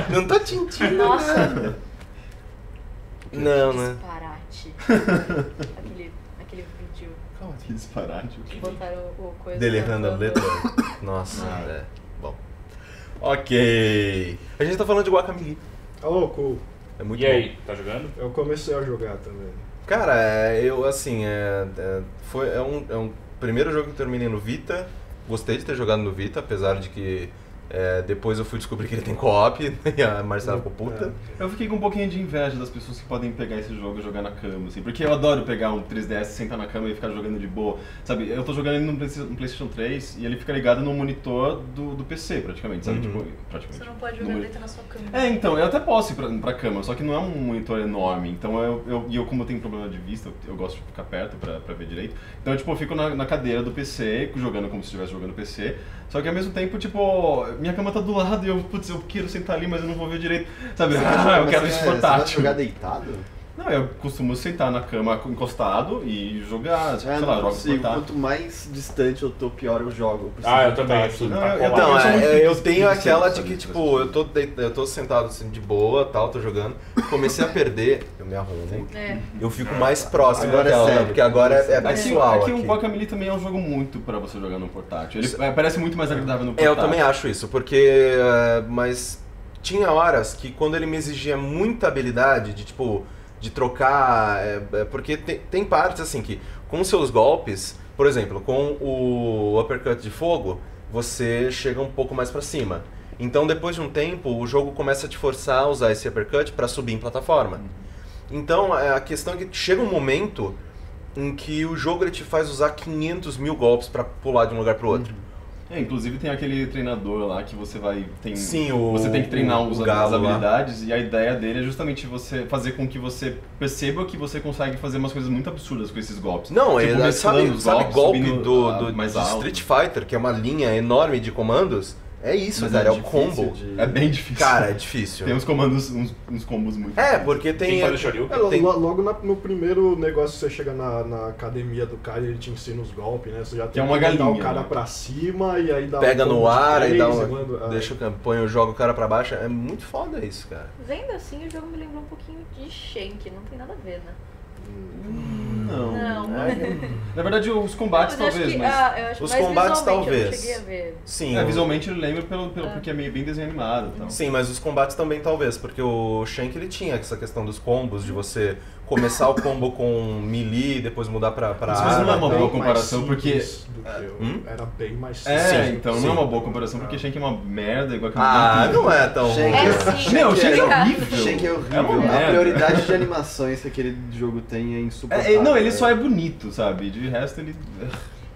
Não tô te sentindo Nossa. Nada. Não, né? Disparate. Aquele, aquele vídeo. Calma, que disparate? Que botaram o, o coisa... Dele errando a letra. Nossa, é. Bom. Ok. A gente tá falando de Guacamelee. Alô, cool. É muito e bom. E aí, tá jogando? Eu comecei a jogar também. Cara, eu assim, é, é, foi, é, um, é um primeiro jogo que eu terminei no Vita. Gostei de ter jogado no Vita, apesar de que é, depois eu fui descobrir que ele tem co-op e a Marcela ficou puta. É. Eu fiquei com um pouquinho de inveja das pessoas que podem pegar esse jogo e jogar na cama, assim, porque eu adoro pegar um três D S, sentar na cama e ficar jogando de boa. Sabe, eu tô jogando ele no PlayStation três e ele fica ligado no monitor do, do P C, praticamente, sabe? Uhum. Tipo, praticamente. Você não pode jogar dentro da sua cama. É, então, eu até posso ir pra, pra cama, só que não é um monitor enorme, então eu, eu, eu como eu tenho problema de vista, eu, eu gosto de ficar perto pra, pra ver direito, então eu, tipo, eu fico na, na cadeira do P C, jogando como se estivesse jogando P C, só que ao mesmo tempo, tipo, minha cama tá do lado e eu, putz, eu quero sentar ali, mas eu não vou ver direito, sabe? Ah, eu quero isso portátil. Você vai jogar deitado? Não, eu costumo sentar na cama encostado e jogar, tipo, é, sei não, lá, jogo quanto mais distante eu tô, pior eu jogo. Eu ah, eu também. Eu, não, eu, eu, não, eu, eu, eu tenho aquela de que, tipo, eu tô, de, eu tô sentado assim de boa, tal, tô jogando, comecei a perder, eu me arrumo, é. eu fico mais próximo agora dela, é sério, porque agora é, é pessoal aqui. Aqui o Guacamelee também é um jogo muito pra você jogar no portátil, ele isso. parece muito mais agradável no portátil. É, eu também acho isso, porque, mas tinha horas que quando ele me exigia muita habilidade, de tipo... de trocar, é, é, porque tem, tem partes assim que com seus golpes, por exemplo, com o uppercut de fogo, você chega um pouco mais pra cima. Então depois de um tempo, o jogo começa a te forçar a usar esse uppercut pra subir em plataforma. Então a questão é que chega um momento em que o jogo ele te faz usar quinhentos mil golpes pra pular de um lugar pro outro. É, inclusive tem aquele treinador lá que você vai... Tem, Sim, o, você tem que treinar os, as habilidades lá. E a ideia dele é justamente você fazer com que você perceba que você consegue fazer umas coisas muito absurdas com esses golpes. Não, tipo, ele sabe, golpes, sabe golpe do, do, do Street Fighter, que é uma linha enorme de comandos? É isso, mas cara, é, é o combo. De... É bem difícil. Cara, é difícil. Tem uns comandos, uns, uns combos muito... É, porque tem... tem, tem, é, tem... Logo na, no primeiro negócio que você chega na, na academia do cara, ele te ensina os golpes, né? Você já tem que, é uma que galinha, dar o cara né? pra cima e aí dá... Pega um no ar três, e dá um... Quando... Ah, deixa o campanha, joga o cara pra baixo. É muito foda isso, cara. Vendo assim, o jogo me lembrou um pouquinho de Shank. Não tem nada a ver, né? Hum, não. não. É, na verdade, os combates não, talvez, que, mas... Ah, eu acho os combates talvez. Eu a ver. Sim. É, visualmente eu lembro pelo, pelo, ah. porque é meio bem desenho animado. Então. Sim, mas os combates também talvez, porque o Shank ele tinha essa questão dos combos, de você começar o combo com melee e depois mudar pra... pra mas área, não é uma boa comparação, porque... Hum? Era bem mais simples. É, sim, então sim. não é uma boa comparação, porque Shank é uma merda igual que... Ah, não, não é tão... Shank é, sim, não, Shank é horrível. Shank é horrível. É uma merda. A prioridade de animações que aquele jogo tem é insuportável. É, não, ele só é bonito, sabe? De resto, ele...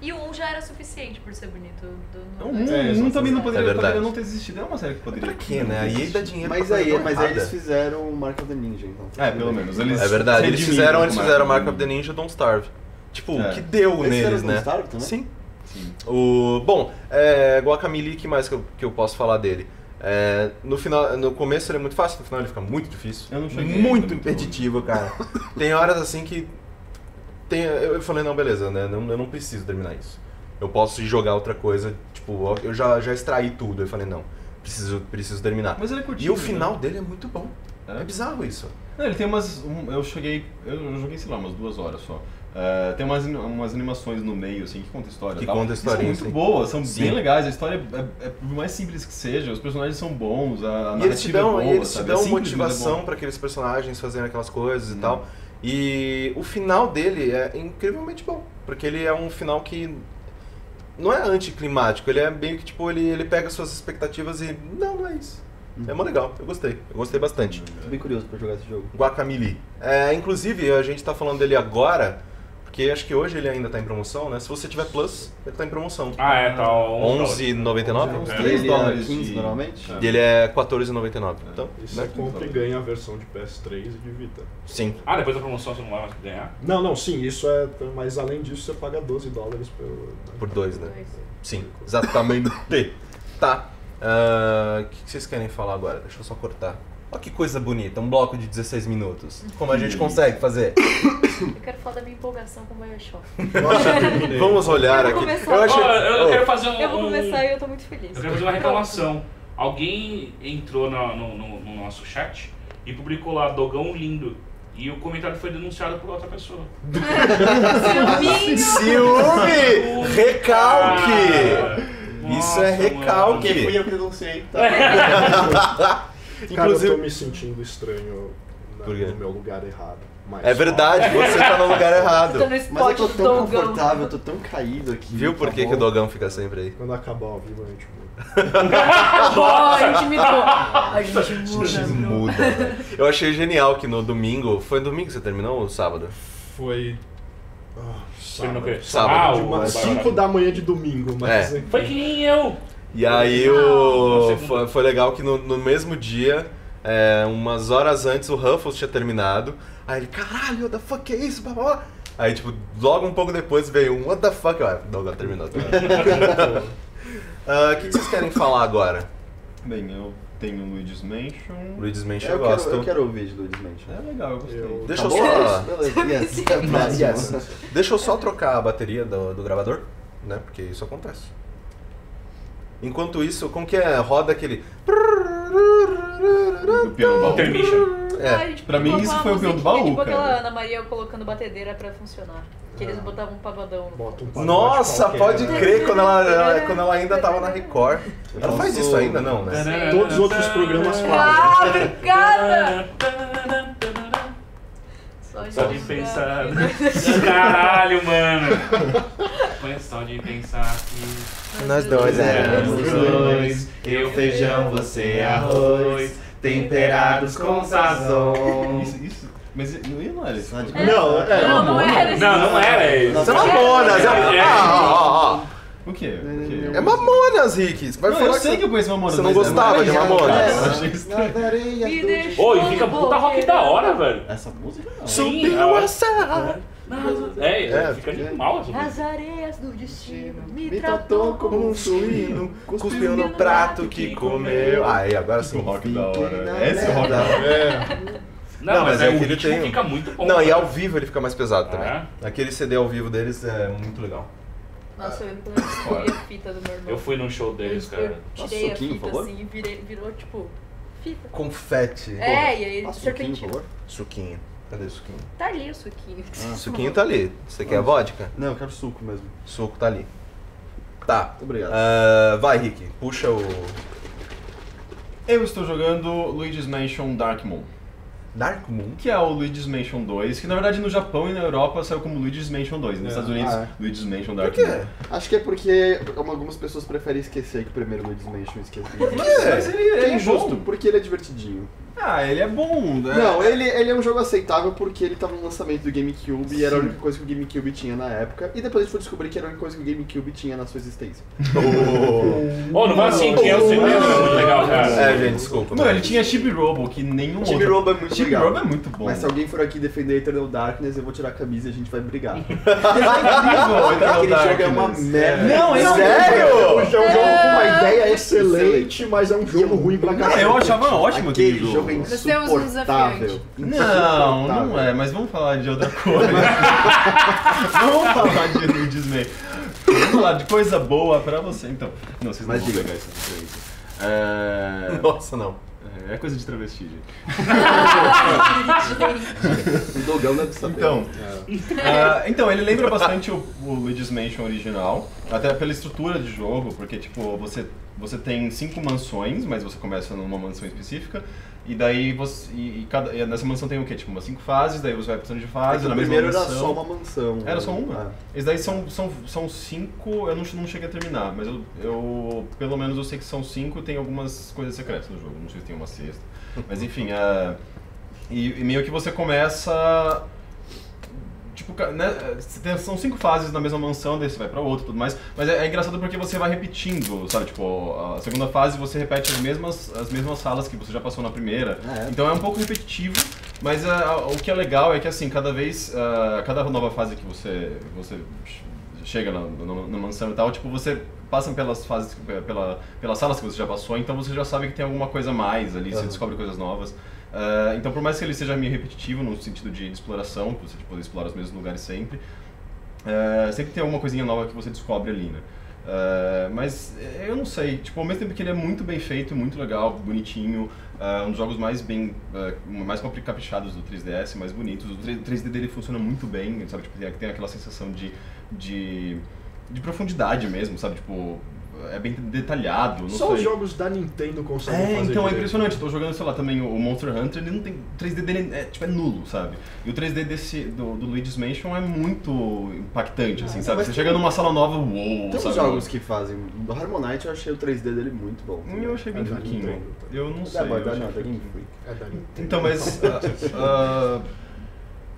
E o um já era suficiente por ser bonito. Do, do... É, um, um também não poderia, é poderia não ter existido. É uma série que poderia... Pra quê, né? Aí dá dinheiro mas pra aí, mas aí eles fizeram o Mark of the Ninja, então. É, pelo menos. Eles é verdade. Eles fizeram, eles fizeram o Mark of the Ninja e Don't Starve. Tipo, é. que deu eles neles, né? Don't Starve também? Sim. Sim. O, bom, é, Guacamelee, o que mais que eu, que eu posso falar dele? É, no, final, no começo ele é muito fácil, no final ele fica muito difícil. Eu não cheguei, muito impeditivo, cara. Tem horas assim que... Tem, eu falei, não, beleza, né? Não, eu não preciso terminar isso. Eu posso ir jogar outra coisa, tipo, eu já, já extraí tudo. Eu falei, não, preciso, preciso terminar. Mas ele é curtinho, e o final né? dele é muito bom. É, é bizarro isso. Não, ele tem umas... Um, eu cheguei... Eu joguei, sei lá, umas duas horas só. Uh, tem umas, umas animações no meio, assim, que conta história. Que tá? conta história. São muito boas, são Sim. bem legais. A história é, é o mais simples que seja, os personagens são bons, a, a narrativa te dão, é boa. E eles sabe? te dão é simples, motivação é para aqueles personagens fazerem aquelas coisas hum. e tal. E o final dele é incrivelmente bom, porque ele é um final que não é anticlimático, ele é meio que, tipo, ele, ele pega suas expectativas e... Não, não é isso. É muito legal, eu gostei, eu gostei bastante. Tô bem curioso pra jogar esse jogo. Guacamelee. É, inclusive, a gente tá falando dele agora, porque acho que hoje ele ainda tá em promoção, né? Se você tiver Plus, ele tá em promoção. Ah, é, tá onze reais e noventa e nove centavos? Uns três dólares. quinze normalmente? E ele é quatorze reais e noventa e nove centavos. É. Então, isso né? compra e ganha a versão de P S três e de Vita. Sim. Ah, depois da promoção você não vai mais ganhar? Não, não, sim, isso é. Mas além disso, você paga doze dólares pelo. Né? Por dois, né? Dois. Sim, exatamente. Tá. O uh, que, que vocês querem falar agora? Deixa eu só cortar. Olha que coisa bonita, um bloco de dezesseis minutos. Como a gente consegue fazer? Eu quero falar da minha empolgação com o Bioshock. Vamos olhar eu aqui. Eu, achei... oh, eu oh. quero fazer um... Eu vou começar e eu tô muito feliz. Eu quero fazer uma reclamação. Alguém entrou no, no, no, no nosso chat e publicou lá, Dogão Lindo. E o comentário foi denunciado por outra pessoa. Ciúme! Ciúme! Recalque! Ah. Isso Nossa, é recalque! Porque fui eu que denunciei. Tá? Cara, inclusive... eu tô me sentindo estranho Não, Por quê? No meu lugar errado. Mas é verdade, só... você tá no lugar errado. Tá no spot. Mas eu tô tão Dogão. confortável, eu tô tão caído aqui. Viu por que, que o Dogão fica sempre aí? Quando acabar o vivo, a gente muda. A gente me A gente muda. Eu achei genial que no domingo. Foi domingo que você terminou ou sábado? Foi. Sábado. Sábado. Ah, cinco da manhã de domingo, mas. É. Foi que nem eu! E aí o... foi, foi legal que no, no mesmo dia, é, umas horas antes, o Ruffles tinha terminado. Aí ele, caralho, what the fuck é isso? Blá, blá. Aí, tipo, logo um pouco depois veio um what the fuck. Ah, não, já terminou. O uh, que, que vocês querem falar agora? Bem, eu tenho Luigi's Mansion. Luigi's Mansion eu, eu gosto. Quero, eu quero ouvir de Luigi's Mansion. É legal, eu gostei. Eu... Deixa, tá eu só... yes. Deixa eu só trocar a bateria do, do gravador, né? Porque isso acontece. Enquanto isso, como que é? Roda aquele... O piano do baú. É. Pra mim isso foi o piano do baú, tipo aquela cara. Ana Maria colocando batedeira pra funcionar. Que eles botavam um pagodão. Bota um pagodão. Nossa, pode crer, quando ela, ela, quando ela ainda tava na Record. Ela não faz isso ainda, não, né? Todos os outros programas fazem. Ah, obrigada! Só de pensar... Caralho, mano! Foi só de pensar que... Nós dois éramos dois, eu feijão, você arroz, temperados com sazon... Isso, isso. Mas não era isso? Não, era Não, não era isso. Não, não era isso. Isso é Mamonas! Ah, ó, ó. O quê? É Mamonas, Rick. Vai não, falar eu sei que, que eu conheço Mamonas. Você não gostava de Mamonas? Oi, fica puta rock da hora, velho. Essa música não. Subiu essa... É, é, fica animal essa música. As areias do destino me tratou como um suíno, cuspiu no prato que comeu. Ah, e agora esse rock da hora. Esse rock da hora. Não, não, mas, mas é, é o que ele tem... fica muito bom. Não, cara. E ao vivo ele fica mais pesado também. Ah. Aquele C D ao vivo deles é muito legal. Nossa, eu tirei a fita do meu irmão. Eu fui num show deles, cara. Eu tirei a fita, favor? assim, virei, virou tipo fita. Confete. É, e aí serpentina. Suquinho, por favor? Suquinho. Cadê o suquinho? Tá ali o suquinho. Ah, suquinho tá ali. Você quer vodka? Não, eu quero suco mesmo. Suco tá ali. Tá. Muito obrigado. Uh, vai, Rick. Puxa o... Eu estou jogando Luigi's Mansion Dark Moon. Dark Moon? Que é o Luigi's Mansion dois, que na verdade no Japão e na Europa saiu como Luigi's Mansion dois, nos é. Estados Unidos, ah, é. Luigi's Mansion Dark Moon. Por quê? Moon. Acho que é porque algumas pessoas preferem esquecer que o primeiro Luigi's Mansion esqueceu. Por quê? Mas ele, ele é injusto, porque ele é divertidinho. Ah, ele é bom, né? Não, ele, ele é um jogo aceitável porque ele tava no lançamento do GameCube. Sim. E era a única coisa que o GameCube tinha na época. E depois a gente foi descobrir que era a única coisa que o GameCube tinha na sua existência. Oh, oh não vai assim, que é o segundo, é muito legal, cara. É, gente, desculpa. Não, ele tinha Chibi Robo, que nenhum Chibi outro... Robo é muito Chibi Robo é muito bom. Mas se alguém for aqui defender Eternal Darkness, eu vou tirar a camisa e a gente vai brigar. Aquele jogo é uma merda. Não, é sério? É um jogo com uma ideia excelente, mas é um jogo ruim pra caralho. Eu achava ótimo aquele jogo. É insuportável. Não, não é, mas vamos falar de outra coisa. Vamos falar de Luigi's Mansion. Vamos falar de coisa boa pra você. Então, não, vocês não mas vão diga. pegar essa referência. É... Nossa, não. É coisa de travesti, gente. O Dogão deve saber. Então, é. uh, então, ele lembra bastante o, o Luigi's Mansion original, até pela estrutura de jogo, porque tipo, você, você tem cinco mansões, mas você começa numa mansão específica, e daí você. E, e cada, e nessa mansão tem o quê? Tipo, umas cinco fases, daí você vai precisando de fases. É na mesma mansão. Era só uma mansão. Era só uma? É. Esses daí são, são, são cinco, eu não, não cheguei a terminar, mas eu, eu. Pelo menos eu sei que são cinco, tem algumas coisas secretas no jogo, não sei se tem uma sexta. Mas enfim, é, e, e meio que você começa. Tipo, né, são cinco fases na mesma mansão, daí você vai pra outra e tudo mais. Mas é, é engraçado porque você vai repetindo, sabe? Tipo, a segunda fase você repete as mesmas, as mesmas salas que você já passou na primeira. É. Então é um pouco repetitivo, mas uh, o que é legal é que assim, cada vez, uh, cada nova fase que você, você chega na, na, na mansão e tal, tipo, você passa pelas fases, pela, pelas salas que você já passou, então você já sabe que tem alguma coisa a mais ali, uhum. Você descobre coisas novas. Uh, então, por mais que ele seja meio repetitivo no sentido de exploração, que você tipo, explora os mesmos lugares sempre, uh, sempre tem alguma coisinha nova que você descobre ali, né? Uh, mas eu não sei, tipo, ao mesmo tempo que ele é muito bem feito, muito legal, bonitinho, uh, um dos jogos mais bem, uh, mais caprichados do três D S, mais bonitos, o três D dele funciona muito bem, sabe? Tipo, tem aquela sensação de, de, de profundidade mesmo, sabe? Tipo, é bem detalhado, não Só sei. Os jogos da Nintendo conseguem é, fazer então direito. É impressionante, eu tô jogando, sei lá, também o Monster Hunter, ele não tem... três D dele é, tipo, é nulo, sabe? E o três D desse, do, do Luigi's Mansion é muito impactante, ah, assim, sabe? Você tem... chega numa sala nova, uou, wow, sabe? Tem jogos que fazem... Do Harmonite eu achei o três D dele muito bom. Tá? Eu achei bem fraquinho. É eu não é sei. Da, eu da, não, da Game Freak. É da Nintendo. Então, mas... uh,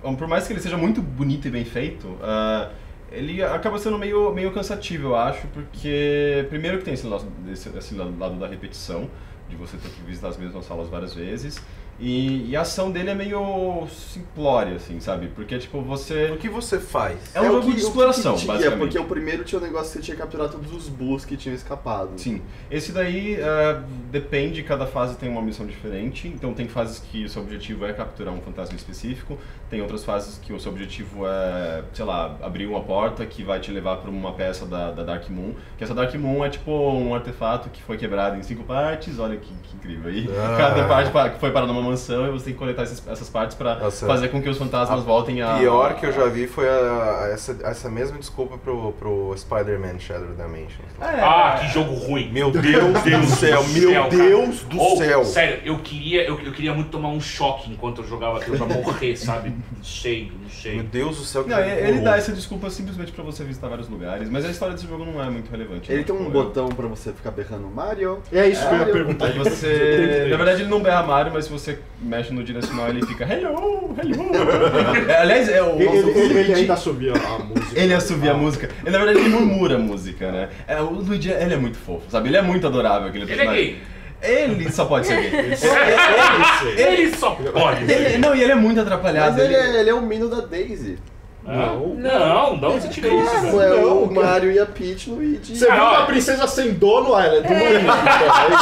uh, por mais que ele seja muito bonito e bem feito, uh, ele acaba sendo meio, meio cansativo, eu acho, porque primeiro que tem esse lado, esse, esse lado da repetição, de você ter que visitar as mesmas salas várias vezes, e, e a ação dele é meio simplória, assim, sabe? Porque, tipo, você... O que você faz? É um é jogo que, de exploração, tinha, basicamente. É, porque o primeiro tinha um negócio que você tinha que capturar todos os bulls que tinham escapado. Sim. Esse daí uh, depende, cada fase tem uma missão diferente, então tem fases que o seu objetivo é capturar um fantasma específico, tem outras fases que o seu objetivo é, sei lá, abrir uma porta que vai te levar para uma peça da, da Dark Moon, que essa Dark Moon é tipo um artefato que foi quebrado em cinco partes, olha que, que incrível aí. Ah. Cada parte foi para numa mansão e você tem que coletar esses, essas partes para fazer com que os fantasmas a voltem a... Pior que eu já vi foi a, a, essa, essa mesma desculpa pro, pro Spider-Man Shadow Dimension. É. Ah, que jogo ruim! Meu Deus do céu, meu Deus do oh, céu! Sério, eu queria, eu, eu queria muito tomar um choque enquanto eu jogava, que eu já morrer, sabe? Não sei, não sei. Meu Deus do céu, que não, ele dá essa desculpa simplesmente pra você visitar vários lugares, mas a história desse jogo não é muito relevante. Ele tem um eu... botão pra você ficar berrando Mario. É isso que eu ia perguntar. Você... Na verdade ele não berra Mario, mas se você Você mexe no direcional ele fica hello, hello. É, aliás, é o nosso ele, ele, ele ainda assovia a música. Ele assovia ah. a música. Ele, na verdade, ele murmura a música, né? É, o Luigi, ele é muito fofo, sabe? Ele é muito adorável, aquele personagem. Ele é gay. Ele só pode ser gay. Ele, ele, ele, ele só pode ele, ser gay. Não, e ele é muito atrapalhado. Mas ele, ele... É, ele é o Mino da Daisy. Não, não, não, você tira isso. Não, é o Mario e a Peach no Luigi. Você viu a princesa sem dono? Ah, ela é do Mario.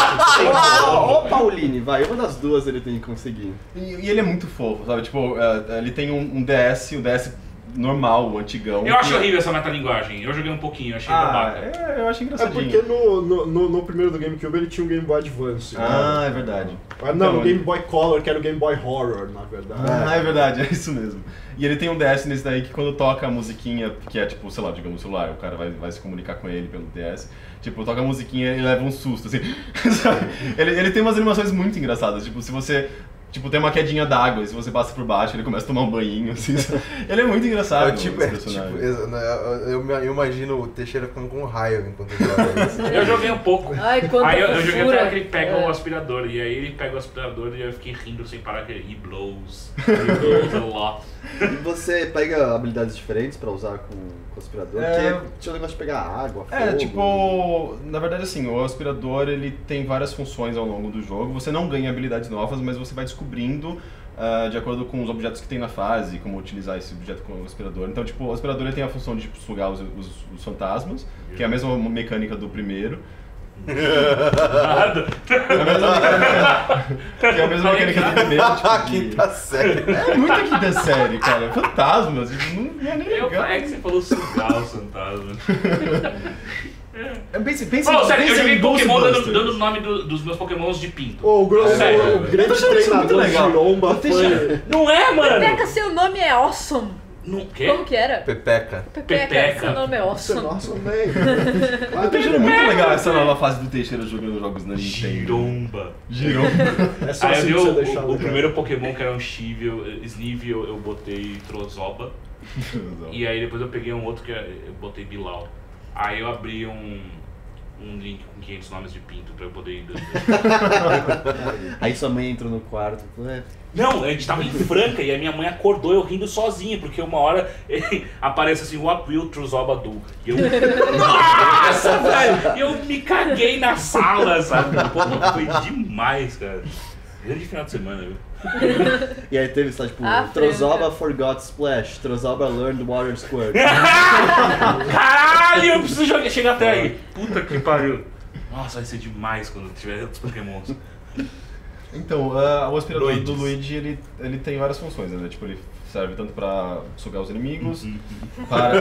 Ó, Pauline, vai. Uma das duas ele tem que conseguir. E ele é muito fofo, sabe? Tipo, ele tem um D S, o D S normal, o antigão. Eu acho que... horrível essa metalinguagem. Eu joguei um pouquinho, achei ah, é, eu achei engraçadinho. É porque no, no, no primeiro do GameCube ele tinha um Game Boy Advance. Ah, né? É verdade. Ah, não, então, o Game Boy Color, que era o Game Boy Horror, na verdade. Ah, é verdade, é isso mesmo. E ele tem um D S nesse daí que quando toca a musiquinha, que é tipo, sei lá, digamos, celular, o cara vai, vai se comunicar com ele pelo D S. Tipo, toca a musiquinha e leva um susto, assim. ele, ele tem umas animações muito engraçadas, tipo, se você... Tipo, tem uma quedinha d'água, e se você passa por baixo, ele começa a tomar um banhinho, assim. Ele é muito engraçado, eu, tipo, é, tipo, eu, eu imagino o Teixeira com, com raiva enquanto ele joga isso. Eu joguei um pouco. Ai, aí eu, eu joguei até que ele pega é. um aspirador, e aí ele pega o aspirador e eu fiquei rindo sem parar, que ele blows, he blows a lot. E você pega habilidades diferentes pra usar com, com o aspirador? É, que é, tinha o negócio de pegar água, fogo... É, tipo... Na verdade, assim, o aspirador, ele tem várias funções ao longo do jogo. Você não ganha habilidades novas, mas você vai descobrir Descobrindo uh, de acordo com os objetos que tem na fase, como utilizar esse objeto com o aspirador. Então, tipo, o aspirador ele tem a função de tipo, sugar os, os, os fantasmas, que é a mesma mecânica do primeiro. Nada! É a mesma mecânica do primeiro. Tipo, quinta série. É muita quinta série, cara. Fantasmas, não é nem legal. É que você falou sugar os fantasmas. Pense, pense, oh, sério, eu joguei Pokémon dando o nome do, dos meus Pokémons de pinto. Oh, o, grosso, sério, o, o grande treinador de lomba foi... Não é, mano? Pepeca, seu nome é awesome. No, quê? Como que era? Pepeca. Pepeca, Pepeca. Seu nome é awesome. Nossa, nossa, velho. O Teixeira é muito legal essa nova fase do Teixeira jogando jogos na Nintendo. Giromba. Giromba. É só aí assim eu vi o, o primeiro Pokémon que era um Sneevil, eu, eu botei Trozoba. E aí depois eu peguei um outro que eu botei Bilal. Aí eu abri um, um link com quinhentos nomes de pinto pra eu poder ir... Aí sua mãe entrou no quarto... Não, a gente tava em Franca e a minha mãe acordou eu rindo sozinha, porque uma hora aparece assim, What will Truzoba do? E eu... Nossa, velho! Eu me caguei na sala, sabe? Pô, foi demais, cara. Grande final de semana, viu? E aí teve só tipo, ah, Trozoba forgot splash, Trozoba learned water squirt. Caralho, eu preciso jogar, chegar até aí. Puta que pariu. Nossa, vai ser demais quando tiver outros Pokémons. Então, uh, o aspirador Luigi's. do Luigi, ele, ele tem várias funções, né? Tipo, ele serve tanto pra sugar os inimigos, uhum. para,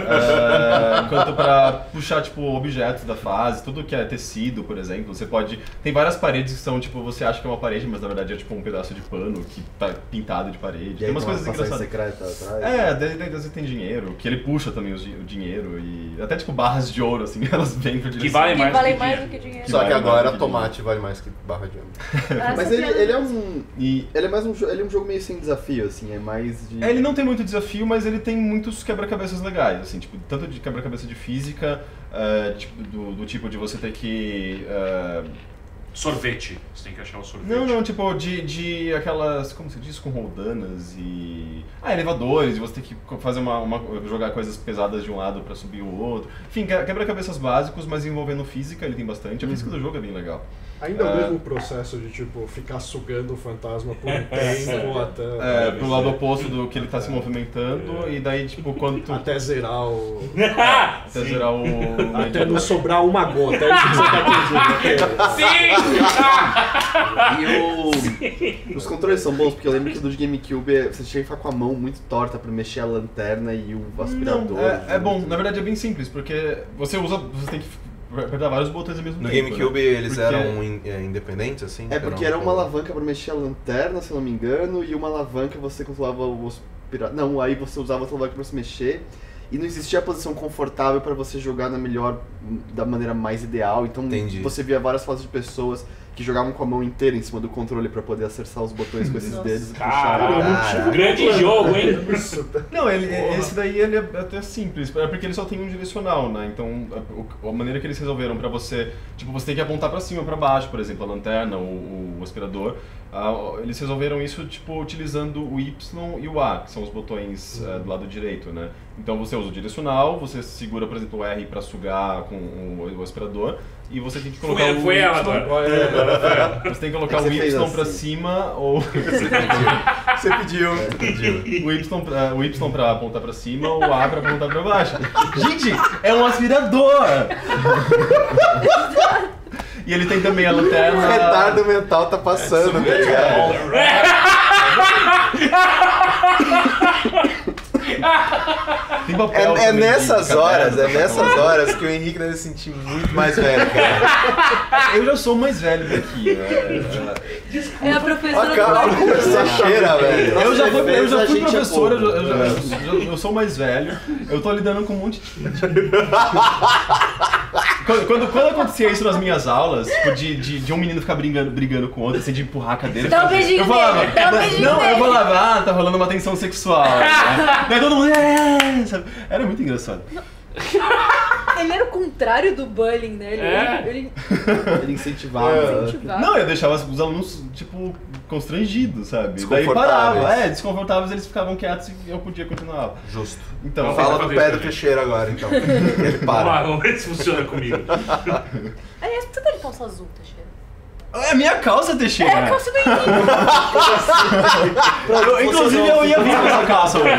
uh, quanto pra puxar, tipo, objetos da fase, tudo que é tecido, por exemplo. Você pode... Tem várias paredes que são, tipo, você acha que é uma parede, mas na verdade é, tipo, um pedaço de pano que tá pintado de parede. E tem umas coisas engraçadas. Secreta atrás. É, daí, daí, daí tem dinheiro, que ele puxa também os, o dinheiro e... Até, tipo, barras de ouro, assim, elas vêm pra direção. Que valem mais, vale mais do que dinheiro. Que Só que agora que tomate dinheiro. vale mais que barra de ouro. Mas ele, ele é um... E... Ele é mais um, ele é um jogo meio sem desafio, assim, é mais de... É, ele não tem muito desafio, mas ele tem muitos quebra-cabeças legais, assim, tipo, tanto de quebra-cabeça de física, uh, tipo, do, do tipo de você ter que... Uh... Sorvete, você tem que achar o sorvete. Não, não, tipo, de, de aquelas, como se diz, com roldanas e... Ah, elevadores, e você tem que fazer uma, uma, jogar coisas pesadas de um lado pra subir o outro. Enfim, quebra-cabeças básicos, mas envolvendo física, ele tem bastante. A física uhum. do jogo é bem legal. Ainda é o mesmo processo de, tipo, ficar sugando o fantasma por um tempo até... É, pro lado oposto do que ele tá se movimentando, é. e daí, tipo, quando... Tu... Até zerar o... Até Sim. zerar o... Até não sobrar uma gota, é o que você tá pedindo. Sim! E o... Os controles são bons, porque eu lembro que do GameCube, você tinha que ficar com a mão muito torta pra mexer a lanterna e o aspirador. Não, é, é bom, na verdade é bem simples, porque você usa... Você tem que... apertar vários botões ao mesmo no tempo. No GameCube, né? eles porque... eram in, é, independentes, assim? É, porque era uma alavanca pra mexer a lanterna, se eu não me engano, e uma alavanca você controlava os piratas... Não, aí você usava a alavanca pra se mexer, e não existia a posição confortável pra você jogar na melhor, da maneira mais ideal, então Entendi. você via várias fases de pessoas que jogavam com a mão inteira em cima do controle pra poder acessar os botões com esses Nossa. dedos e puxar. Caramba, grande jogo, hein? Não, ele, esse daí ele é até simples, é porque ele só tem um direcional, né? Então, a, a maneira que eles resolveram pra você... Tipo, você tem que apontar pra cima ou pra baixo, por exemplo, a lanterna ou o, o aspirador. Uh, eles resolveram isso, tipo, utilizando o Y e o A, que são os botões uh, do lado direito, né? Então, você usa o direcional, você segura, por exemplo, o R pra sugar com o, o aspirador, e você tem que colocar foi, o foi ela, agora. Você tem que colocar o Y assim. pra cima ou... Você pediu. Você pediu. É, pediu. O Y pra, o Y pra apontar pra cima ou o A pra apontar pra baixo. Gente, é um aspirador! E ele tem também a lanterna... O retardo mental tá passando, né, cara? Papel, é, é nessas Henrique, horas, caderno, é nessas horas que o Henrique deve se sentir muito mais velho, cara. Eu já sou mais velho daqui, né? Desculpa. É a professora. Ah, que professora cheira, velho. Eu já, vou, eu já fui professora, é eu, eu, eu, eu, eu sou mais velho, eu tô lidando com um monte de gente. Quando, quando, quando acontecia isso nas minhas aulas, tipo, de, de, de um menino ficar brigando, brigando com o outro, assim, de empurrar a cadeira. Dá um beijinho eu falava, dele, dá um beijinho Não, dele. eu falava, ah, tá rolando uma tensão sexual. Né? Daí todo mundo, é, sabe? Era muito engraçado. Ele era o contrário do bullying, né? Ele, é. ele, ele incentivava. É. incentivava. Não, eu deixava os alunos, tipo, constrangidos, sabe? Daí parava, é, desconfortáveis, eles ficavam quietos e eu podia continuar. Justo. Então, fala do pé do Teixeira agora, então. Ele para. Vamos ver se funciona comigo. Aliás, por que você tá de calça azul, Teixeira? É a minha calça, Teixeira. É a calça do Henrique. Inclusive, eu ia vir com essa calça hoje.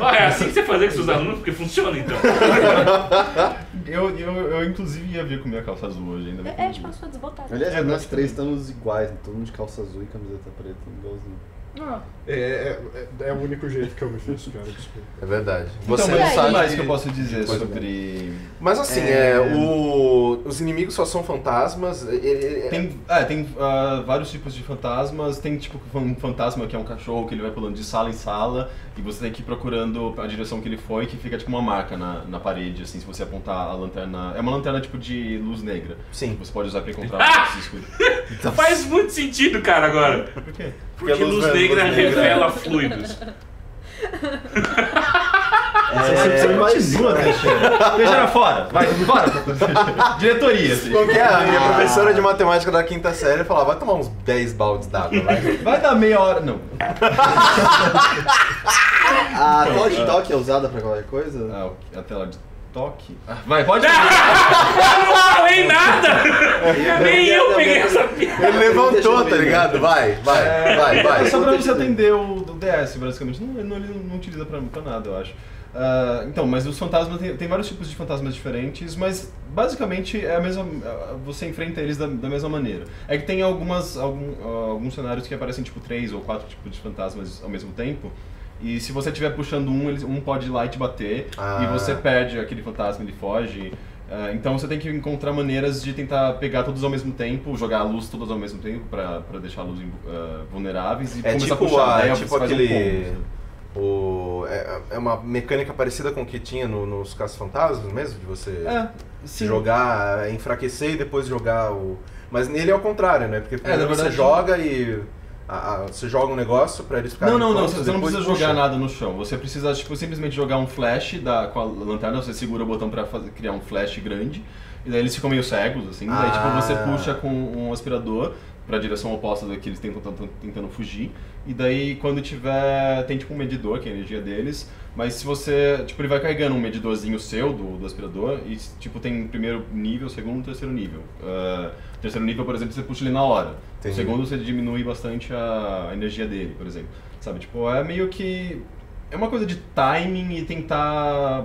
Ah, é assim que você fazia com seus alunos, porque funciona, então. Eu, eu, eu, inclusive, ia vir com minha calça azul hoje ainda. É, tipo, a sua desbotada. Aliás, é, nós três estamos iguais, todo mundo de calça azul e camiseta preta, igualzinho. Ah. É, é, é, é o único jeito que eu me fiz, cara, desculpa. É verdade. Você então, mas sabe o mais que... que eu posso dizer sobre... Mas assim, é... É, o... os inimigos só são fantasmas... É... Tem, é, tem uh, vários tipos de fantasmas, tem tipo um fantasma que é um cachorro que ele vai pulando de sala em sala e você tem que ir procurando a direção que ele foi, que fica tipo uma marca na, na parede, assim, se você apontar a lanterna... É uma lanterna tipo de luz negra. Sim. Você pode usar pra encontrar ah! esse escuro. Então... Faz muito sentido, cara, agora. Por quê? Porque, Porque a luz, luz negra revela fluidos. Você continua, Teixeira. Teixeira fora, vai, fora. Diretoria. Assim. Qualquer a minha professora de matemática da quinta série falava, vai tomar uns dez baldes d'água, vai. Vai dar meia hora, não. A tela de toque é usada pra qualquer coisa? Ah, a tela de toque? Ah, vai, pode ir. Eu não falei nada! É, Nem eu, eu peguei essa piada. Ele levantou, tá ligado? Vai, vai, é, vai, vai. É só pra você atender o, o D S, basicamente. Não, ele não, não utiliza pra, pra nada, eu acho. Uh, então, mas os fantasmas, tem, tem vários tipos de fantasmas diferentes, mas basicamente é a mesma, você enfrenta eles da, da mesma maneira. É que tem algumas, algum, uh, alguns cenários que aparecem tipo três ou quatro tipos de fantasmas ao mesmo tempo, e se você estiver puxando um, ele, um pode ir lá e te bater, ah. e você perde aquele fantasma, ele foge. Uh, então você tem que encontrar maneiras de tentar pegar todos ao mesmo tempo, jogar a luz todas ao mesmo tempo pra, pra deixar a luz uh, vulneráveis e é começar tipo a puxar. A, é tipo aquele... Um O, é, é uma mecânica parecida com o que tinha no, nos caça-fantasmas mesmo, de você é, jogar, enfraquecer e depois jogar o... Mas nele é o contrário, né? Porque é, você joga e... A, a, você joga um negócio pra eles ficarem... Não, não, prontos, não, você não precisa puxa. jogar nada no chão. Você precisa tipo, simplesmente jogar um flash da, com a lanterna, você segura o botão pra fazer, criar um flash grande. E daí eles ficam meio cegos, assim. Ah. Daí tipo, você puxa com um aspirador pra direção oposta da que eles tentam, tentam, tentando fugir. E daí quando tiver... tem tipo um medidor, que é a energia deles. Mas se você... tipo, ele vai carregando um medidorzinho seu do, do aspirador. E tipo, tem primeiro nível, segundo, terceiro nível. Uh, terceiro nível, por exemplo, você puxa ele na hora. Entendi. O segundo você diminui bastante a energia dele, por exemplo. Sabe, tipo, é meio que... é uma coisa de timing e tentar...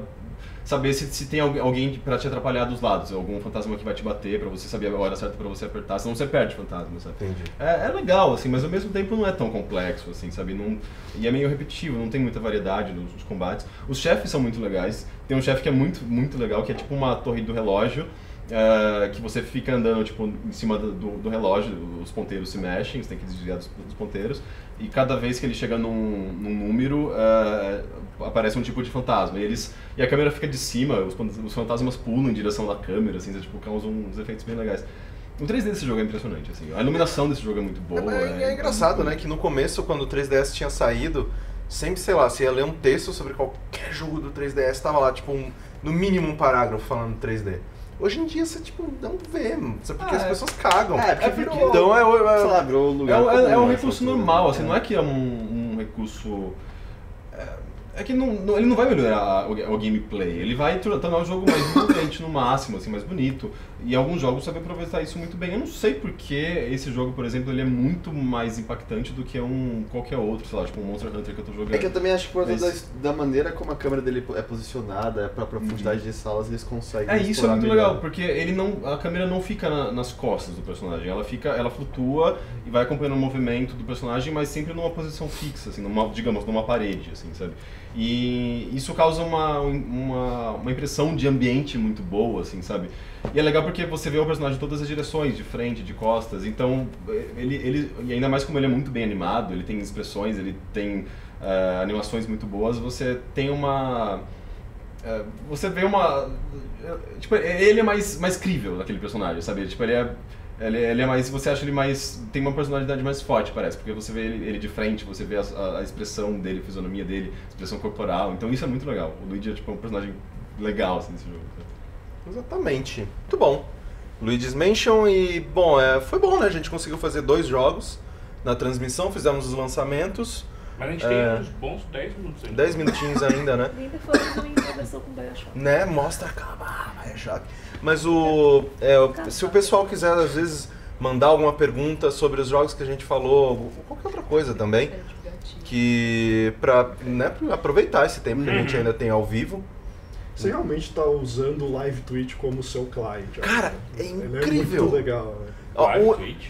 saber se, se tem alguém pra te atrapalhar dos lados, algum fantasma que vai te bater pra você saber a hora certa pra você apertar, senão você perde o fantasma, sabe? Entendi. É, é legal, assim, mas ao mesmo tempo não é tão complexo, assim, sabe? Não, e é meio repetitivo, não tem muita variedade nos, nos combates. Os chefes são muito legais, tem um chefe que é muito, muito legal, que é tipo uma torre do relógio, é, que você fica andando, tipo, em cima do, do relógio, os ponteiros se mexem, você tem que desviar dos, dos ponteiros, e cada vez que ele chega num, num número, é, aparece um tipo de fantasma, e eles... E a câmera fica de cima, os, os fantasmas pulam em direção da câmera, assim, tipo, causam uns efeitos bem legais. O três D desse jogo é impressionante, assim, a iluminação desse jogo é muito boa. É, é, é, é engraçado, né, que no começo, quando o três D S tinha saído, sempre, sei lá, você ia ler um texto sobre qualquer jogo do três D S, tava lá, tipo, um, no mínimo um parágrafo falando três D. Hoje em dia você, tipo, não vê, é porque ah, as pessoas cagam. É, porque virou, então é o... É, sei lá, virou lugar é, é, é um recurso normal, assim, é. Não é que é um, um recurso... É, é que não, não, ele não vai melhorar o, o gameplay, ele vai tornar o jogo mais potente no máximo, assim, mais bonito. E alguns jogos sabem aproveitar isso muito bem. Eu não sei porque esse jogo, por exemplo, ele é muito mais impactante do que um qualquer outro, sei lá, tipo um Monster Hunter que eu tô jogando. É que eu também acho que por causa Mas... da, da maneira como a câmera dele é posicionada, pra profundidade de salas, eles conseguem É, isso é muito melhor. legal, porque ele não, a câmera não fica na, nas costas do personagem, ela, fica, ela flutua e vai acompanhando o movimento do personagem, mas sempre numa posição fixa, assim, numa, digamos, numa parede, assim, sabe? E isso causa uma, uma, uma impressão de ambiente muito boa, assim, sabe? E é legal porque você vê o personagem em todas as direções, de frente, de costas, então ele, ele e ainda mais como ele é muito bem animado, ele tem expressões, ele tem uh, animações muito boas, você tem uma... Uh, você vê uma... Tipo, ele é mais, mais crível, aquele personagem, sabe? Tipo, ele é... Ele, ele é mais, você acha ele mais, tem uma personalidade mais forte, parece, porque você vê ele, ele de frente, você vê a, a, a expressão dele, a fisionomia dele, a expressão corporal, então isso é muito legal. O Luigi é tipo um personagem legal, assim, nesse jogo. Exatamente. Muito bom. Luigi's Mansion e, bom, é, foi bom, né? A gente conseguiu fazer dois jogos na transmissão, fizemos os lançamentos. Mas a gente é... tem uns bons dez minutos ainda. dez minutinhos ainda, né? Ainda falando em conversão com o Bioshock. Né? Mostra a cama, Bioshock. Mas o, é, o, se o pessoal quiser, às vezes, mandar alguma pergunta sobre os jogos que a gente falou, qualquer outra coisa também, que pra, né, pra aproveitar esse tempo que a gente ainda tem ao vivo. Você realmente tá usando o Live Twitch como seu cliente. Cara, é incrível. É muito legal, né?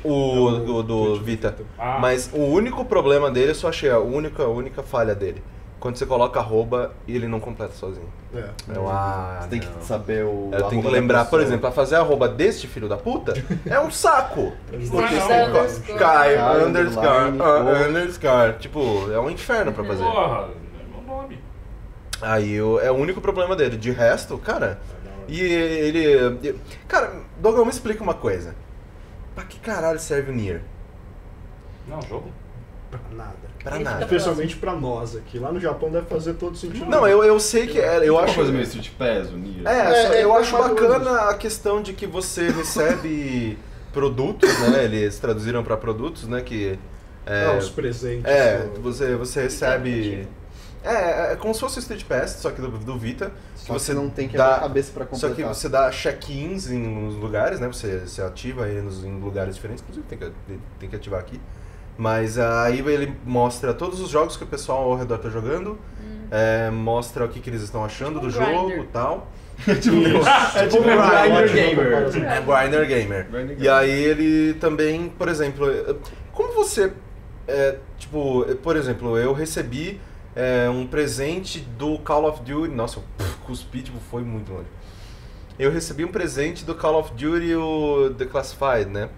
O, o, o do Vita. Ah. Mas o único problema dele, eu só achei a única, a única falha dele. Quando você coloca arroba e ele não completa sozinho. É. Eu, ah, você tem que saber o. Eu tenho que lembrar, por exemplo, pra fazer a arroba deste filho da puta é um saco! Porque Caio, underscore, underscore. Tipo, é um inferno pra fazer. Porra, é meu nome. Aí é o único problema dele. De resto, cara. E ele. Cara, Dogão, me explica uma coisa. Pra que caralho serve o Nier? Não, jogo? Pra nada. Pra nada. Especialmente pra nós aqui. Lá no Japão deve fazer todo sentido. Não, eu, eu sei que... É, eu uma acho coisa meio Street Pass, o Nier. É, é, é eu é acho bacana coisa. A questão de que você recebe produtos, né? Eles traduziram pra produtos, né? Que... É, ah, os presentes. É, ou... você, você recebe... É, é como se fosse o Street Pass, só que do, do Vita. Só que você que não tem que dar cabeça pra completar. Só que você dá check-ins em uns lugares, né? Você, você ativa ele nos, em lugares diferentes, inclusive tem que, tem que ativar aqui. Mas aí ele mostra todos os jogos que o pessoal ao redor tá jogando. Hum. é, mostra o que, que eles estão achando do jogo e tal. É tipo um Grindr Gamer. Grindr Gamer. E aí ele também, por exemplo, como você, é, tipo, por exemplo, eu recebi é, um presente do Call of Duty, nossa, eu cuspi, tipo, foi muito longe. Eu recebi um presente do Call of Duty, o The Classified, né?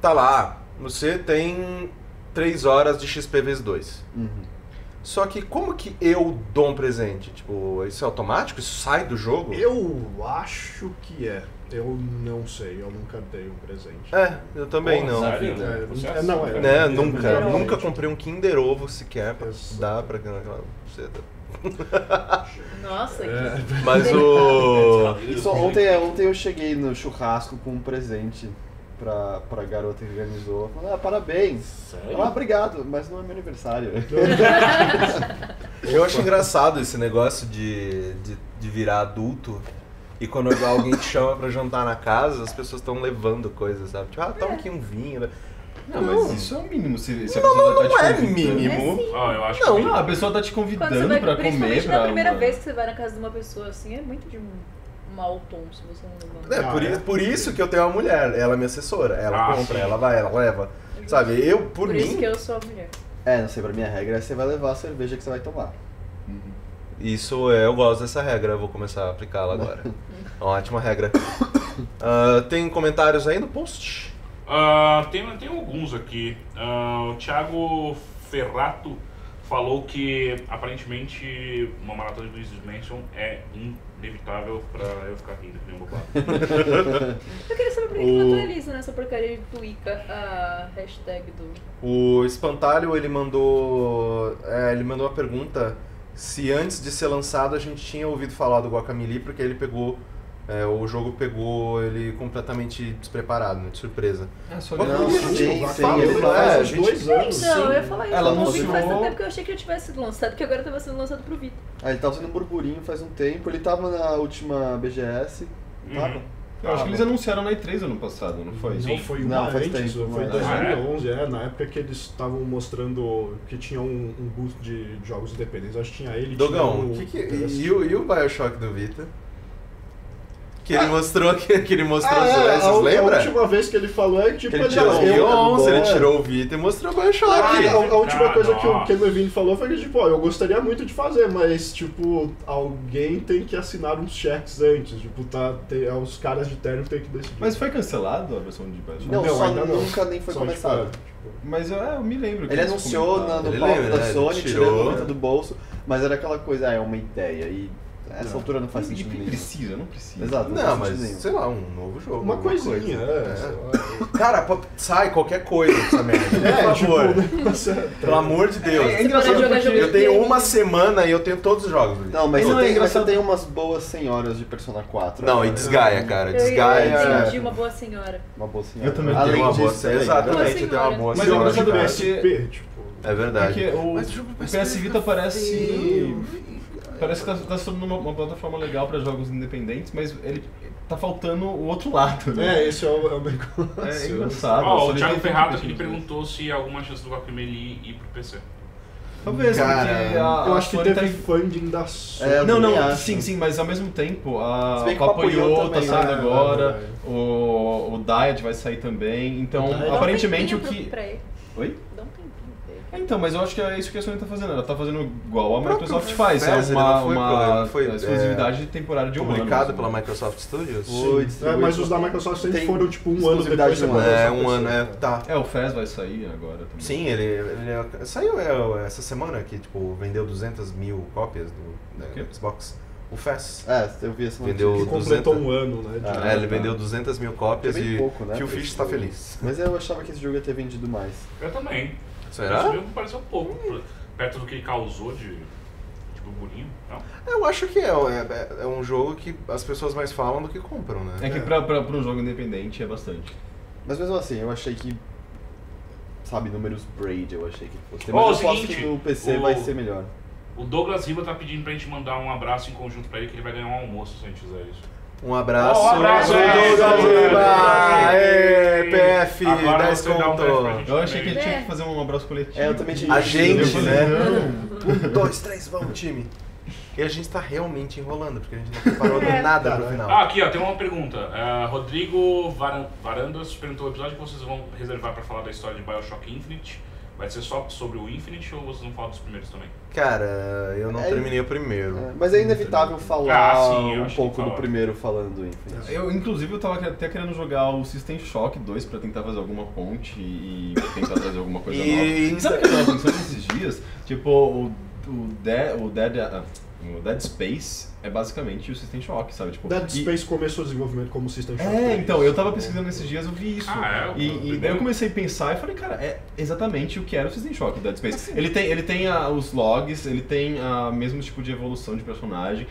Tá lá, você tem três horas de X P vezes dois. Uhum. Só que como que eu dou um presente? Tipo, isso é automático? Isso sai do jogo? Eu acho que é. Eu não sei, eu nunca dei um presente. É, eu também Porra, não. Sério? É, você é, não, é, não, é, é, nunca. Eu nunca comprei um Kinder Ovo sequer pra Exato. dar pra aquela buceta. Nossa, é. que... Mas o... Isso, ontem, ontem eu cheguei no churrasco com um presente pra, pra garota que organizou. Ah, parabéns. Sério? Ah, obrigado, mas não é meu aniversário. Eu acho engraçado esse negócio de, de, de virar adulto. E quando alguém te chama pra jantar na casa, as pessoas estão levando coisas, sabe? Tipo, ah, toma aqui um vinho, né? Não, não, mas isso é o mínimo, se, se a pessoa não, não, tá não te convidando. Não, é mínimo. É ah, eu acho não, que... ah, a pessoa tá te convidando vai, pra comer, pra... Principalmente na primeira uma... vez que você vai na casa de uma pessoa, assim, é muito de um mau tom, se você não levar. É, ah, por, é? por isso que eu tenho uma mulher, ela é minha assessora, ela ah, compra, sim. ela vai, ela leva, sabe? Eu, por, por mim... Por isso que eu sou a mulher. É, não sei, pra minha regra é você vai levar a cerveja que você vai tomar. Uhum. Isso, é, eu gosto dessa regra, eu vou começar a aplicá-la agora. Ótima regra. Uh, tem comentários aí no post? Uh, tem, tem alguns aqui. Uh, o Thiago Ferrato falou que aparentemente uma maratona de Luigi's Mansion é inevitável pra eu ficar rindo que nem um bobado. Eu queria saber por que não atualiza nessa porcaria de Twica a hashtag do... O Espantalho, ele mandou, é, ele mandou uma pergunta se antes de ser lançado a gente tinha ouvido falar do Guacamelee, porque ele pegou... É, o jogo pegou ele completamente despreparado, né, de surpresa. É, só não, não, sim, sim, fala, sim, não é, a gente... dois anos. Então, eu ia falar isso, ela eu não ouvi faz tanto tempo porque eu achei que eu tivesse lançado, porque agora estava sendo lançado pro Vitor. Ah, ele tava fazendo um burburinho faz um tempo, ele tava na última B G S, uhum. tava? Eu acho ah, que eles anunciaram na E três ano passado, não foi? Não, foi um ano antes, foi em dois mil e onze, é, na época que eles estavam mostrando que tinha um, um boost de jogos independentes, acho que tinha ele... Dogão, tinha o, que que, e, o, e o Bioshock do Vitor? Que ele ah. mostrou, que, que ele mostrou ah, os é, vocês lembram? A última vez que ele falou é tipo... Que ele tirou o onze, ele tirou o Vita e mostrou o Bioshock. Ah, a, a última ah, coisa nossa. que o Ken Levine falou foi que tipo, ó, eu gostaria muito de fazer, mas tipo, alguém tem que assinar uns cheques antes, tipo, tá, tem, é, os caras de terno tem que decidir. Mas foi cancelado a versão de Bioshock? Não, não, só não, nunca nem foi só começado. Tipo, mas eu, eu me lembro. Ele anunciou na, no palco da né? Sony, tirou muito do bolso, mas era aquela coisa, ah, é uma ideia e... Essa não. altura não faz sentido nenhum. Precisa, não precisa. Exato, não, não mas nenhum. sei lá, um novo jogo. Uma coisinha. Coisa, é. É. Cara, sai qualquer coisa dessa merda. É, por favor. Tipo, pelo amor de Deus. É, é engraçado porque eu tenho uma semana e eu tenho todos os jogos. Não, mas não, você, é tem, você tem umas boas senhoras de Persona quatro. Não, né? E desgaia, cara. Desgaia. Eu entendi uma boa senhora. Uma boa senhora. Eu também tenho uma boa senhora. Exatamente, eu tenho uma boa senhora. Mas eu gosto do tipo. É verdade. O P S Vita parece... Parece que tá, tá sendo uma, uma plataforma legal para jogos independentes, mas ele tá faltando o outro lado, né? É, esse é o, é o negócio. É, é engraçado. Oh, o Thiago Ferrato aqui perguntou se há alguma chance do Guacamelee ir pro P C. Talvez, cara, porque a, a eu acho que teve tá... funding da Sony. É, não, não, acho. sim, sim, mas ao mesmo tempo a Papoyo tá saindo é, agora, é, é. o, o Diet vai sair também, então é. aparentemente o que... Oi? Então, mas eu acho que é isso que a Sony tá fazendo. Ela tá fazendo igual a Microsoft faz. É uma, foi, uma foi, exclusividade é, temporária de um ano. Publicada pela Microsoft Studios? Foi, é, mas os da Microsoft sempre tem foram tipo um ano depois. De é, um ano, é, tá. É, o Fez vai sair agora também. Sim, ele, ele saiu é, essa semana que tipo, vendeu duzentas mil cópias do né, okay. Xbox. O Fez. É, eu vi essa notícia. Ele completou um ano, né? Ah, é, ele vendeu duzentas mil cópias e pouco, né, Phil Fish tá feliz. Mas eu achava que esse jogo ia ter vendido mais. Eu também. Será? Isso pareceu pouco, hum. perto do que causou de, de burburinho e tal. Eu acho que é, é, é um jogo que as pessoas mais falam do que compram, né? É que é. Pra, pra, pra um jogo independente é bastante. Mas mesmo assim, eu achei que, sabe, números Braid eu achei que fosse. Mas oh, eu seguinte, acho que no P C o, vai ser melhor. O Douglas Riva tá pedindo pra gente mandar um abraço em conjunto pra ele, que ele vai ganhar um almoço se a gente fizer isso. Um abraço, oh, um abraço, é, Douglas Riva! P F, dez conto. Um eu achei que ele tinha que fazer um abraço coletivo. É, eu também tinha. A gente, né? pronto, um, dois, três, vamos, time. E a gente tá realmente enrolando, porque a gente não preparou é. nada pro final. Ah, aqui ó, tem uma pergunta. Uh, Rodrigo Varan Varandas perguntou: o episódio que vocês vão reservar pra falar da história de Bioshock Infinite vai ser só sobre o Infinite ou vocês vão falar dos primeiros também? Cara, eu não é, terminei o primeiro. É, mas é inevitável falar ah, sim, um pouco do primeiro falando do Infinite. Eu, inclusive, eu tava até querendo jogar o System Shock dois pra tentar fazer alguma ponte e tentar trazer alguma coisa e... nova. Sabe o que eu tava pensando esses dias? Tipo, o, o, de, o Dead... Uh, O Dead Space é basicamente o System Shock, sabe? Tipo, Dead Space e... começou o desenvolvimento como System Shock. É, então, eu tava pesquisando nesses dias, eu vi isso. Ah, é, e, e daí eu comecei a pensar e falei, cara, é exatamente o que era o System Shock, o Dead Space. Assim, ele tem, ele tem a, os logs, ele tem o mesmo tipo de evolução de personagem.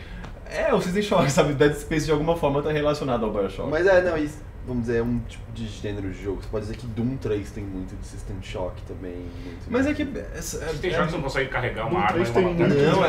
É, o System Shock, sabe? O Dead Space de alguma forma tá relacionado ao Bioshock. Mas é, não, isso... Vamos dizer, é um tipo de gênero de jogo. Você pode dizer que Doom três tem muito de System Shock também. Muito Mas muito é que... É, System Shock é, você não consegue carregar uma arma e uma batalha. Não,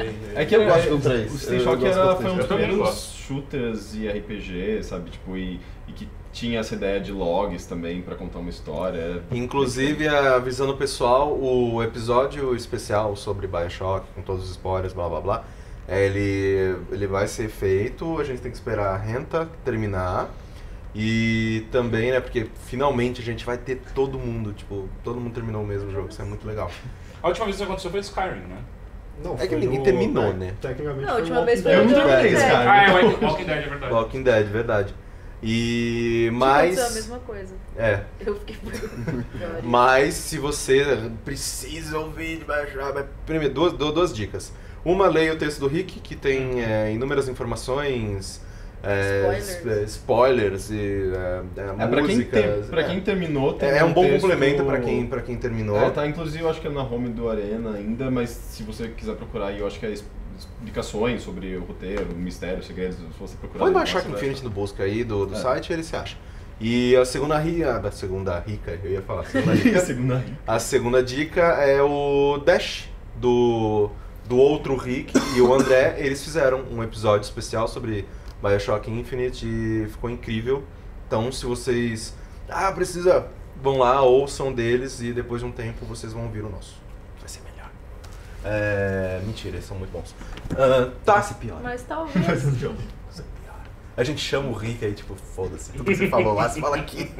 é... É que eu gosto do Doom três. O System Shock era, foi um dos primeiros shooters e R P G, sabe? Tipo, e, e que tinha essa ideia de logs também pra contar uma história. Inclusive, avisando o pessoal, o episódio especial sobre Bioshock, com todos os spoilers, blá blá blá, ele, ele vai ser feito, a gente tem que esperar a renta terminar. E também, né, porque finalmente a gente vai ter todo mundo, tipo, todo mundo terminou o mesmo jogo, isso é muito legal. A última vez que isso aconteceu foi Skyrim, né? Não, é que ninguém no... terminou, né? Tecnicamente não, a última vez foi o Walking Dead. Ah, é, Walking Dead, é verdade. Walking Dead, verdade. E... mas... a mesma coisa. É. Eu fiquei... Mas se você precisa ouvir de baixar, primeiro, duas, duas dicas. Uma, leia o texto do Rick, que tem é, inúmeras informações... É, spoilers. spoilers e é, é, é, músicas. Pra quem, tem, quem terminou tem É um, um bom texto... complemento pra quem, pra quem terminou. É, tá, inclusive eu acho que é na home do Arena ainda, mas se você quiser procurar aí, eu acho que é explicações sobre o roteiro, o mistério, segredos, se você procurar. Pode baixar o Infinite do Busca aí, do, do é. site, ele se acha. E a segunda rica, a segunda rica, eu ia falar, a segunda dica, a, segunda rica. a segunda dica é o Dash do, do outro Rick e o André, eles fizeram um episódio especial sobre Bioshock Infinite e ficou incrível. Então, se vocês... Ah, precisa... Vão lá, ouçam deles e depois de um tempo vocês vão ouvir o nosso. Vai ser melhor. É... Mentira, eles são muito bons. Uh, tá. Vai ser pior. Mas talvez... Vai ser pior. A gente chama o Rick aí, tipo, foda-se. Tudo que você falou lá, você fala aqui.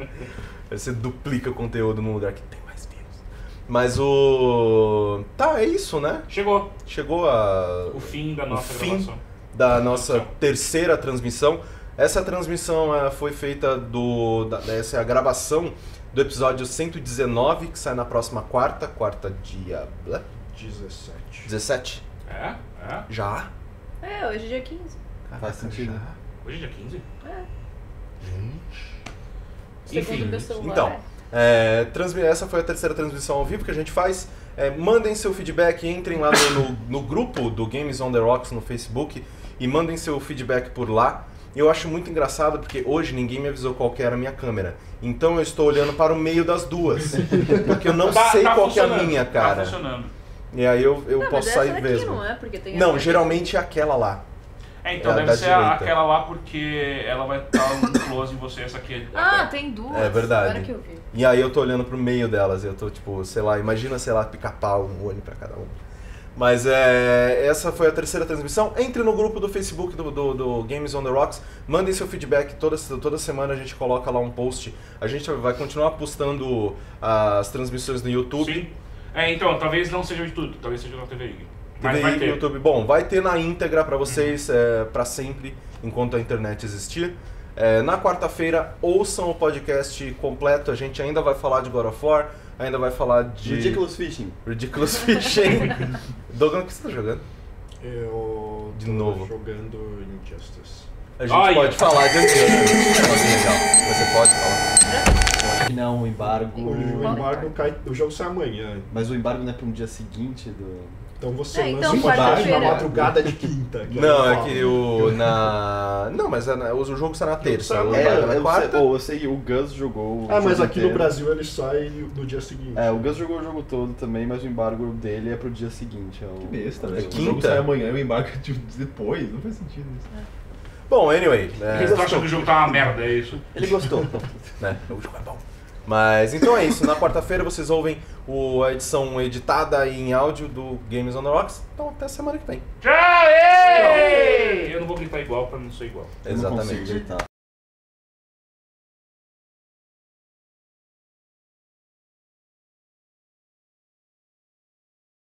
Aí você duplica o conteúdo num lugar que tem mais views. Mas o... Tá, é isso, né? Chegou. Chegou a... O fim da nossa fim... gravação. Da nossa terceira transmissão. Essa transmissão uh, foi feita do... Da, essa é a gravação do episódio cento e dezenove, que sai na próxima quarta. Quarta dia... dezessete. dezessete? É? É? Já? É, hoje é dia quinze. Caraca, faz sentido. Já. Hoje é dia quinze? É. Gente. Enfim, então, é, transmi- essa foi a terceira transmissão ao vivo que a gente faz. É, mandem seu feedback, entrem lá no, no, no grupo do Games on the Rocks no Facebook. E mandem seu feedback por lá. Eu acho muito engraçado porque hoje ninguém me avisou qual que era a minha câmera. Então eu estou olhando para o meio das duas. Porque eu não tá, sei tá qual que é a minha, cara. Tá funcionando. E aí eu, eu não, posso mas sair mesmo. Não, é? Não, geralmente é aquela lá. É, então é deve ser direita. Aquela lá porque ela vai estar um close em você, essa aqui. Ah, tem duas. É verdade. Agora que eu vi. E aí eu tô olhando pro meio delas, eu tô tipo, sei lá, imagina, sei lá, pica-pau, um olho pra cada uma. Mas é, essa foi a terceira transmissão. Entre no grupo do Facebook do, do, do Games on the Rocks, mandem seu feedback, toda, toda semana a gente coloca lá um post. A gente vai continuar postando as transmissões no YouTube. Sim. É, então, talvez não seja de tudo, talvez seja na T V. Mas vai ter. YouTube. Bom, vai ter na íntegra pra vocês, uhum. é, pra sempre, enquanto a internet existir. É, na quarta-feira, ouçam o podcast completo, a gente ainda vai falar de God of War, ainda vai falar de... Ridiculous Fishing. Ridiculous Fishing. Dogan, o que você tá jogando? Eu de tô novo. jogando Injustice. A gente Ai, pode eu... falar de Injustice. Você pode falar. Não, o embargo... O, o embargo cai... O jogo sai amanhã. Mas o embargo não é pra um dia seguinte do... Então você é, então, lança o embargo na madrugada de quinta. Que não, é, é que o... Na... Não, mas é na, o jogo sai na terça. É, o é na quarta. Eu sei, o Gus jogou o Ah, mas aqui inteiro. No Brasil ele sai no dia seguinte. É, o Gus jogou o jogo todo também, mas o embargo dele é pro dia seguinte. É o... Que besta, né? É quinta? O jogo sai amanhã e o embargo depois. Não faz sentido isso. É. Bom, anyway... É... Eles acham que o jogo tá uma merda, é isso? Ele gostou. É, o jogo é bom. Mas então é isso, na quarta-feira vocês ouvem o, a edição editada em áudio do Games on the Rocks. Então até semana que vem. Tchau! Ei! Tchau. Eu não vou gritar igual pra não ser igual. Exatamente.